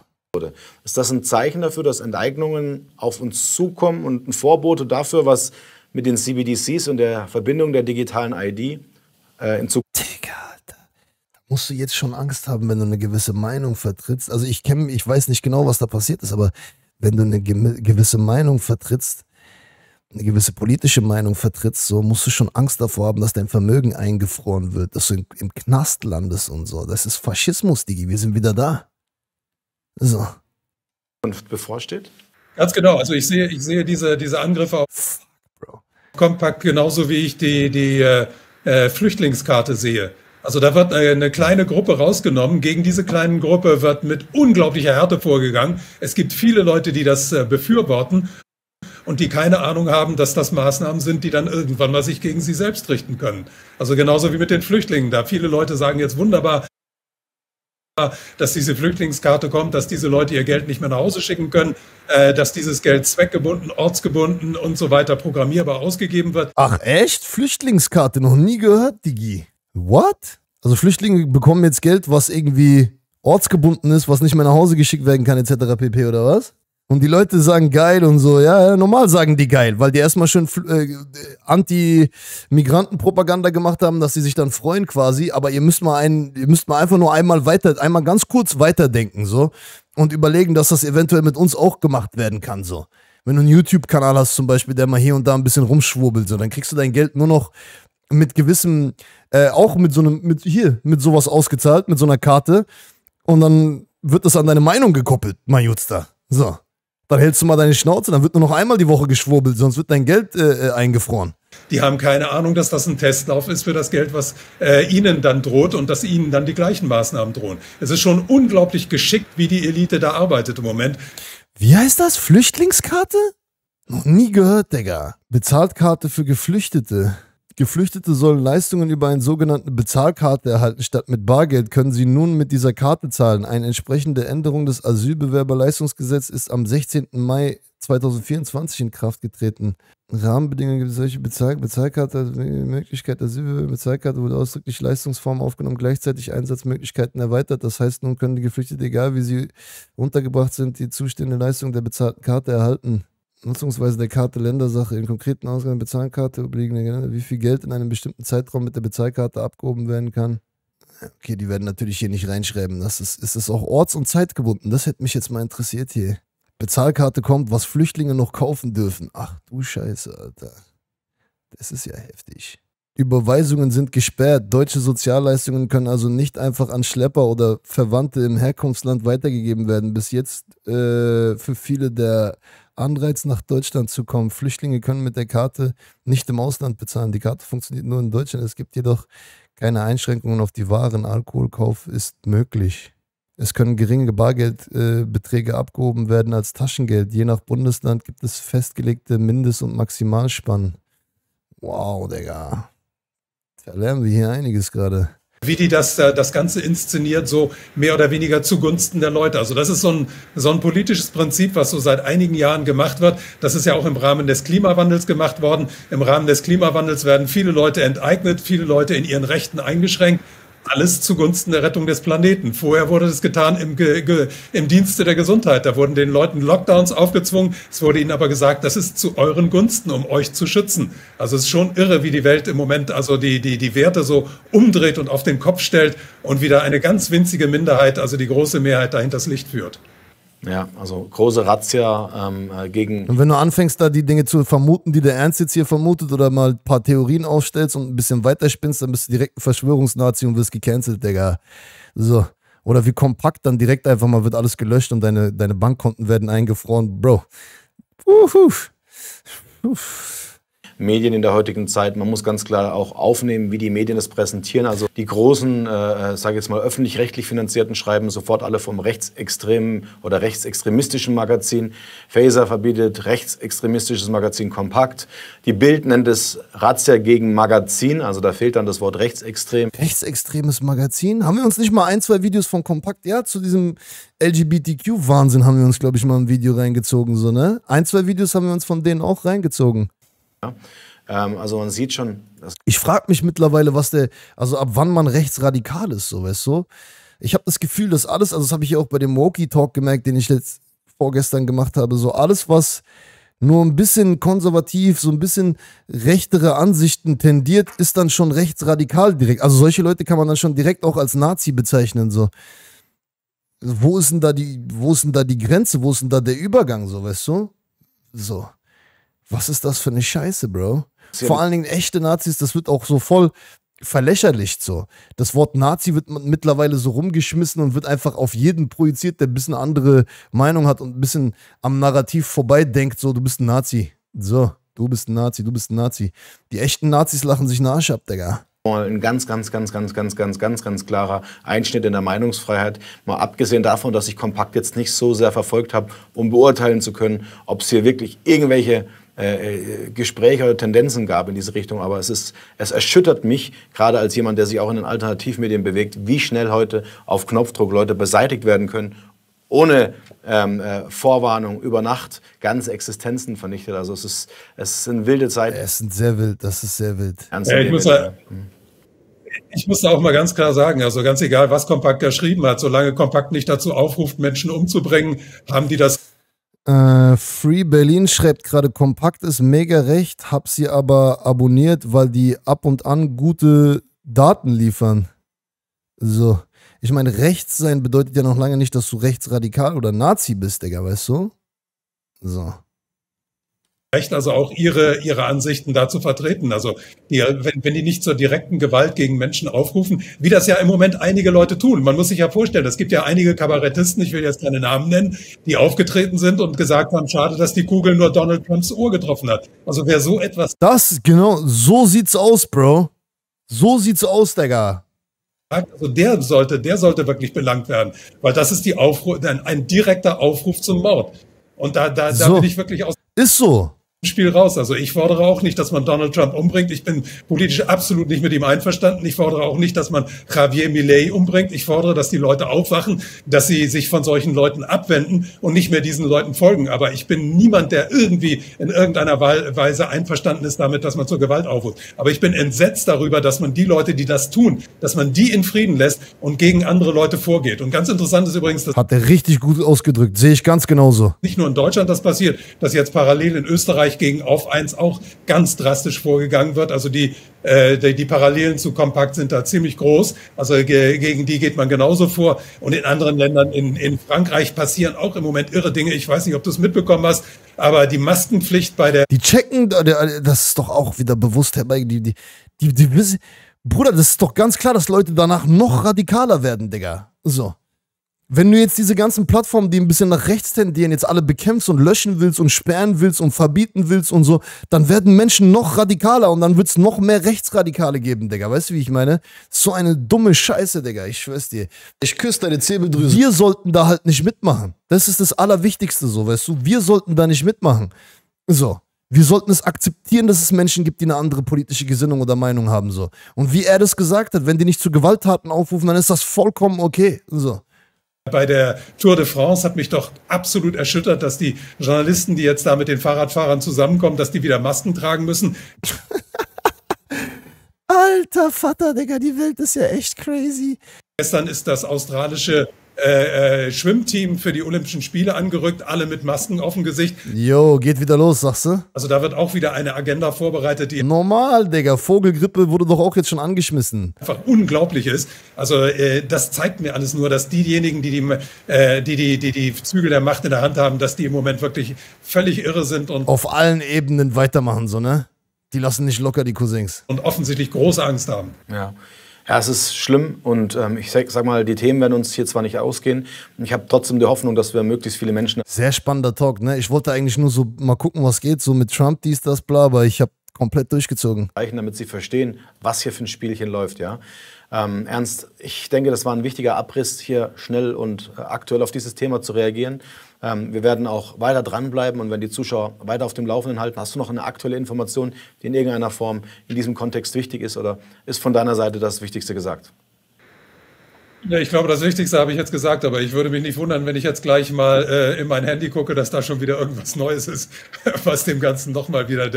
Ist das ein Zeichen dafür, dass Enteignungen auf uns zukommen und ein Vorbote dafür, was mit den CBDCs und der Verbindung der digitalen ID in Zukunft... Digga. Musst du jetzt schon Angst haben, wenn du eine gewisse Meinung vertrittst? Also ich weiß nicht genau, was da passiert ist, aber wenn du eine gewisse Meinung vertrittst, eine gewisse politische Meinung vertrittst, so musst du schon Angst davor haben, dass dein Vermögen eingefroren wird, dass du im Knast landest und so. Das ist Faschismus, Digi, wir sind wieder da. So. Und bevorsteht? Ganz genau, also ich sehe diese Angriffe auf Fuck, Bro. Compact genauso, wie ich die Flüchtlingskarte sehe. Also da wird eine kleine Gruppe rausgenommen. Gegen diese kleine Gruppe wird mit unglaublicher Härte vorgegangen. Es gibt viele Leute, die das befürworten und die keine Ahnung haben, dass das Maßnahmen sind, die dann irgendwann mal sich gegen sie selbst richten können. Also genauso wie mit den Flüchtlingen. Da viele Leute sagen jetzt wunderbar, dass diese Flüchtlingskarte kommt, dass diese Leute ihr Geld nicht mehr nach Hause schicken können, dass dieses Geld zweckgebunden, ortsgebunden und so weiter programmierbar ausgegeben wird. Ach echt? Flüchtlingskarte? Noch nie gehört, Digi. What? Also Flüchtlinge bekommen jetzt Geld, was irgendwie ortsgebunden ist, was nicht mehr nach Hause geschickt werden kann, etc. pp. Oder was? Und die Leute sagen geil und so. Ja, normal sagen die geil, weil die erstmal schön Anti-Migranten-Propaganda gemacht haben, dass sie sich dann freuen quasi. Aber ihr müsst mal einfach nur einmal ganz kurz weiterdenken so und überlegen, dass das eventuell mit uns auch gemacht werden kann so. wenn du einen YouTube-Kanal hast zum Beispiel, der mal hier und da ein bisschen rumschwurbelt, so, dann kriegst du dein Geld nur noch mit gewissem, auch mit so einem, mit sowas ausgezahlt, mit so einer Karte, und dann wird das an deine Meinung gekoppelt, mein Jutster. So, dann hältst du mal deine Schnauze, dann wird nur noch einmal die Woche geschwurbelt, sonst wird dein Geld eingefroren. Die haben keine Ahnung, dass das ein Testlauf ist für das Geld, was ihnen dann droht und dass ihnen dann die gleichen Maßnahmen drohen. Es ist schon unglaublich geschickt, wie die Elite da arbeitet im Moment. Wie heißt das? Flüchtlingskarte? Noch nie gehört, Digga. Bezahlkarte für Geflüchtete. Geflüchtete sollen Leistungen über eine sogenannte Bezahlkarte erhalten. Statt mit Bargeld können sie nun mit dieser Karte zahlen. Eine entsprechende Änderung des Asylbewerberleistungsgesetzes ist am 16. Mai 2024 in Kraft getreten. Rahmenbedingungen gibt es solche Bezahlkarte, die Möglichkeit der Asylbewerberbezahlkarte wurde ausdrücklich Leistungsform aufgenommen, gleichzeitig Einsatzmöglichkeiten erweitert. Das heißt, nun können die Geflüchteten, egal wie sie untergebracht sind, die zustehende Leistung der bezahlten Karte erhalten. Nutzungsweise der Karte Ländersache. In konkreten Ausgaben der Bezahlkarte obliegen, wie viel Geld in einem bestimmten Zeitraum mit der Bezahlkarte abgehoben werden kann. Okay, die werden natürlich hier nicht reinschreiben. Das ist auch orts- und zeitgebunden. Das hätte mich jetzt mal interessiert hier. Bezahlkarte kommt, was Flüchtlinge noch kaufen dürfen. Ach du Scheiße, Alter. Das ist ja heftig. Überweisungen sind gesperrt. Deutsche Sozialleistungen können also nicht einfach an Schlepper oder Verwandte im Herkunftsland weitergegeben werden. Bis jetzt für viele der Anreiz, nach Deutschland zu kommen. Flüchtlinge können mit der Karte nicht im Ausland bezahlen. Die Karte funktioniert nur in Deutschland. Es gibt jedoch keine Einschränkungen auf die Waren. Alkoholkauf ist möglich. Es können geringe Bargeldbeträge abgehoben werden als Taschengeld. Je nach Bundesland gibt es festgelegte Mindest- und Maximalspannen. Wow, Digga. Da lernen wir hier einiges gerade. Wie die das Ganze inszeniert, so mehr oder weniger zugunsten der Leute. Also das ist so ein politisches Prinzip, was so seit einigen Jahren gemacht wird. Das ist ja auch im Rahmen des Klimawandels gemacht worden. Im Rahmen des Klimawandels werden viele Leute enteignet, viele Leute in ihren Rechten eingeschränkt. Alles zugunsten der Rettung des Planeten. Vorher wurde das getan im Dienste der Gesundheit. Da wurden den Leuten Lockdowns aufgezwungen. Es wurde ihnen aber gesagt, das ist zu euren Gunsten, um euch zu schützen. Also es ist schon irre, wie die Welt im Moment also die Werte so umdreht und auf den Kopf stellt und wieder eine ganz winzige Minderheit, also die große Mehrheit, dahinters Licht führt. Ja, also große Razzia gegen... Und wenn du anfängst, da die Dinge zu vermuten, die der Ernst jetzt hier vermutet, oder mal ein paar Theorien aufstellst und ein bisschen weiterspinnst, dann bist du direkt ein Verschwörungsnazi und wirst gecancelt, Digga. So. Oder wie Compact, dann direkt einfach mal wird alles gelöscht und deine Bankkonten werden eingefroren. Bro. Medien in der heutigen Zeit, man muss ganz klar auch aufnehmen, wie die Medien das präsentieren. Also die großen, sage ich jetzt mal, öffentlich-rechtlich finanzierten schreiben sofort alle vom rechtsextremen oder rechtsextremistischen Magazin. Faeser verbietet rechtsextremistisches Magazin Compact. Die Bild nennt es Razzia gegen Magazin, also da fehlt dann das Wort rechtsextrem. Rechtsextremes Magazin? Haben wir uns nicht mal ein, zwei Videos von Compact, ja, zu diesem LGBTQ-Wahnsinn haben wir uns, glaube ich, mal ein Video reingezogen, so, ne? Ein, zwei Videos haben wir uns von denen auch reingezogen. Ja, also man sieht schon. Ich frage mich mittlerweile, also ab wann man rechtsradikal ist, so, weißt du? Ich habe das Gefühl, dass alles, also das habe ich ja auch bei dem Woki-Talk gemerkt, den ich vorgestern gemacht habe, so alles, was nur ein bisschen konservativ, so ein bisschen rechtere Ansichten tendiert, ist dann schon rechtsradikal direkt. Also solche Leute kann man dann schon direkt auch als Nazi bezeichnen, so. Wo ist denn da die Grenze? Wo ist denn da der Übergang, so, weißt du? So. Was ist das für eine Scheiße, Bro? Vor allen Dingen echte Nazis, das wird auch so voll verlächerlicht so. Das Wort Nazi wird mittlerweile so rumgeschmissen und wird einfach auf jeden projiziert, der ein bisschen andere Meinung hat und ein bisschen am Narrativ vorbeidenkt, so, du bist ein Nazi. So, du bist ein Nazi, du bist ein Nazi. Die echten Nazis lachen sich den Arsch ab, Digga. Ein ganz klarer Einschnitt in der Meinungsfreiheit. Mal abgesehen davon, dass ich Compact jetzt nicht so sehr verfolgt habe, um beurteilen zu können, ob es hier wirklich irgendwelche Gespräche oder Tendenzen gab in diese Richtung, aber es erschüttert mich, gerade als jemand, der sich auch in den Alternativmedien bewegt, wie schnell heute auf Knopfdruck Leute beseitigt werden können, ohne Vorwarnung, über Nacht, ganze Existenzen vernichtet. Also es sind wilde Zeiten. Es sind sehr wild, das ist sehr wild. Ich muss da auch mal ganz klar sagen, also ganz egal, was Compact geschrieben hat, solange Compact nicht dazu aufruft, Menschen umzubringen, haben die das... Free Berlin schreibt gerade, Compact ist mega recht, hab sie aber abonniert, weil die ab und an gute Daten liefern. So. Ich meine, rechts sein bedeutet ja noch lange nicht, dass du rechtsradikal oder Nazi bist, Digga, weißt du? So. Recht, also auch ihre Ansichten dazu vertreten. Also wenn die nicht zur direkten Gewalt gegen Menschen aufrufen, wie das ja im Moment einige Leute tun. Man muss sich ja vorstellen, es gibt ja einige Kabarettisten, ich will jetzt keine Namen nennen, die aufgetreten sind und gesagt haben, schade, dass die Kugel nur Donald Trumps Ohr getroffen hat. Also wer so etwas... Genau, so sieht's aus, Bro. So sieht's aus, Digga. Also der sollte wirklich belangt werden, weil das ist die ein direkter Aufruf zum Mord. Und da bin ich wirklich aus... Ist so. Spiel raus. Also ich fordere auch nicht, dass man Donald Trump umbringt. Ich bin politisch absolut nicht mit ihm einverstanden. Ich fordere auch nicht, dass man Javier Milei umbringt. Ich fordere, dass die Leute aufwachen, dass sie sich von solchen Leuten abwenden und nicht mehr diesen Leuten folgen. Aber ich bin niemand, der irgendwie in irgendeiner Weise einverstanden ist damit, dass man zur Gewalt aufruft. Aber ich bin entsetzt darüber, dass man die Leute, die das tun, dass man die in Frieden lässt und gegen andere Leute vorgeht. Und ganz interessant ist übrigens, dass... Hat er richtig gut ausgedrückt. Sehe ich ganz genauso. Nicht nur in Deutschland das passiert, dass jetzt parallel in Österreich gegen Auf1 auch ganz drastisch vorgegangen wird. Also die Parallelen zu Compact sind da ziemlich groß. Also gegen die geht man genauso vor. Und in anderen Ländern, in Frankreich passieren auch im Moment irre Dinge. Ich weiß nicht, ob du es mitbekommen hast, aber die Maskenpflicht bei der... Die checken, das ist doch auch wieder bewusst herbei. Bruder, das ist doch ganz klar, dass Leute danach noch radikaler werden, Digga. So. Wenn du jetzt diese ganzen Plattformen, die ein bisschen nach rechts tendieren, jetzt alle bekämpfst und löschen willst und sperren willst und verbieten willst und so, dann werden Menschen noch radikaler und dann wird es noch mehr Rechtsradikale geben, Digga. Weißt du, wie ich meine? So eine dumme Scheiße, Digga. Ich schwör's dir. Ich küsse deine Zirbeldrüse. Wir sollten da halt nicht mitmachen. Das ist das Allerwichtigste so, weißt du? Wir sollten da nicht mitmachen. So. Wir sollten es akzeptieren, dass es Menschen gibt, die eine andere politische Gesinnung oder Meinung haben, so. Und wie er das gesagt hat, wenn die nicht zu Gewalttaten aufrufen, dann ist das vollkommen okay, so. Bei der Tour de France hat mich doch absolut erschüttert, dass die Journalisten, die jetzt da mit den Fahrradfahrern zusammenkommen, dass die wieder Masken tragen müssen. Alter Vater, Digga, die Welt ist ja echt crazy. Gestern ist das australische Schwimmteam für die Olympischen Spiele angerückt, alle mit Masken auf dem Gesicht. Jo, geht wieder los, sagst du? Also da wird auch wieder eine Agenda vorbereitet, die... Normal, Digga, Vogelgrippe wurde doch auch jetzt schon angeschmissen. ...einfach unglaublich ist. Also das zeigt mir alles nur, dass diejenigen, die Zügel der Macht in der Hand haben, dass die im Moment wirklich völlig irre sind und... Auf allen Ebenen weitermachen, so, ne? Die lassen nicht locker, die Cousins. ...und offensichtlich große Angst haben. Ja. Ja, es ist schlimm und ich sag mal, die Themen werden uns hier zwar nicht ausgehen, ich habe trotzdem die Hoffnung, dass wir möglichst viele Menschen... Sehr spannender Talk, ne? Ich wollte eigentlich nur so mal gucken, was geht, so mit Trump, dies, das, bla, aber ich habe komplett durchgezogen. ...damit sie verstehen, was hier für ein Spielchen läuft, ja? Ernst, ich denke, das war ein wichtiger Abriss, hier schnell und aktuell auf dieses Thema zu reagieren. Wir werden auch weiter dranbleiben und wenn die Zuschauer weiter auf dem Laufenden halten, hast du noch eine aktuelle Information, die in irgendeiner Form in diesem Kontext wichtig ist oder ist von deiner Seite das Wichtigste gesagt? Ja, ich glaube, das Wichtigste habe ich jetzt gesagt, aber ich würde mich nicht wundern, wenn ich jetzt gleich mal in mein Handy gucke, dass da schon wieder irgendwas Neues ist, was dem Ganzen nochmal wieder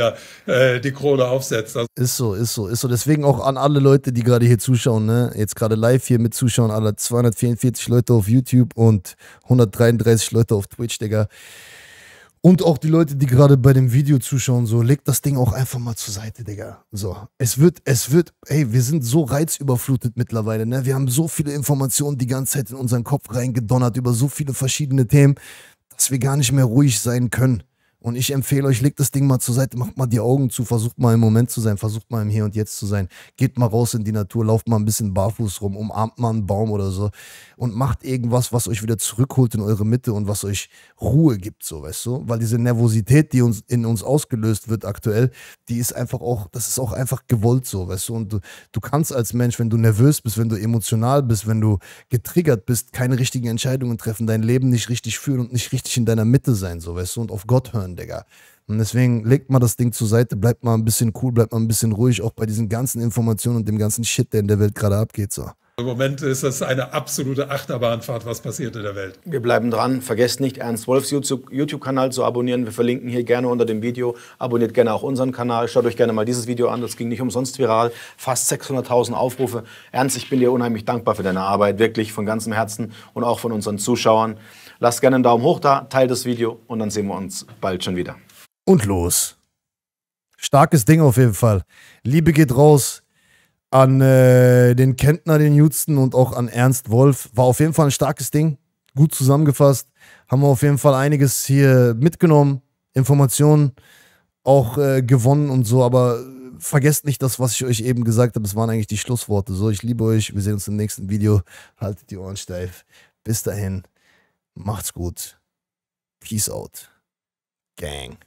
die Krone aufsetzt. Also ist so, ist so, ist so. Deswegen auch an alle Leute, die gerade hier zuschauen, ne? Jetzt gerade live hier mit zuschauen, alle 244 Leute auf YouTube und 133 Leute auf Twitch, Digga. Und auch die Leute, die gerade bei dem Video zuschauen, so, legt das Ding auch einfach mal zur Seite, Digga. So, ey, wir sind so reizüberflutet mittlerweile, ne? Wir haben so viele Informationen die ganze Zeit in unseren Kopf reingedonnert über so viele verschiedene Themen, dass wir gar nicht mehr ruhig sein können. Und ich empfehle euch, legt das Ding mal zur Seite, macht mal die Augen zu, versucht mal im Moment zu sein, versucht mal im Hier und Jetzt zu sein. Geht mal raus in die Natur, lauft mal ein bisschen barfuß rum, umarmt mal einen Baum oder so und macht irgendwas, was euch wieder zurückholt in eure Mitte und was euch Ruhe gibt, so, weißt du? Weil diese Nervosität, die in uns ausgelöst wird aktuell, die ist einfach auch, das ist auch einfach gewollt, so, weißt du? Und du kannst als Mensch, wenn du nervös bist, wenn du emotional bist, wenn du getriggert bist, keine richtigen Entscheidungen treffen, dein Leben nicht richtig fühlen und nicht richtig in deiner Mitte sein, so, weißt du? Und auf Gott hören, Digga. Und deswegen legt mal das Ding zur Seite, bleibt mal ein bisschen cool, bleibt mal ein bisschen ruhig, auch bei diesen ganzen Informationen und dem ganzen Shit, der in der Welt gerade abgeht. So. Im Moment ist das eine absolute Achterbahnfahrt, was passiert in der Welt. Wir bleiben dran. Vergesst nicht, Ernst Wolffs YouTube-Kanal zu abonnieren. Wir verlinken hier gerne unter dem Video. Abonniert gerne auch unseren Kanal. Schaut euch gerne mal dieses Video an. Das ging nicht umsonst viral. Fast 600.000 Aufrufe. Ernst, ich bin dir unheimlich dankbar für deine Arbeit. Wirklich von ganzem Herzen und auch von unseren Zuschauern. Lasst gerne einen Daumen hoch da, teilt das Video und dann sehen wir uns bald schon wieder. Und los. Starkes Ding auf jeden Fall. Liebe geht raus an den Kettner, den Judsten und auch an Ernst Wolff. War auf jeden Fall ein starkes Ding. Gut zusammengefasst. Haben wir auf jeden Fall einiges hier mitgenommen. Informationen. auch gewonnen und so, aber vergesst nicht das, was ich euch eben gesagt habe. Das waren eigentlich die Schlussworte. So, ich liebe euch. Wir sehen uns im nächsten Video. Haltet die Ohren steif. Bis dahin. Macht's gut. Peace out. Gang.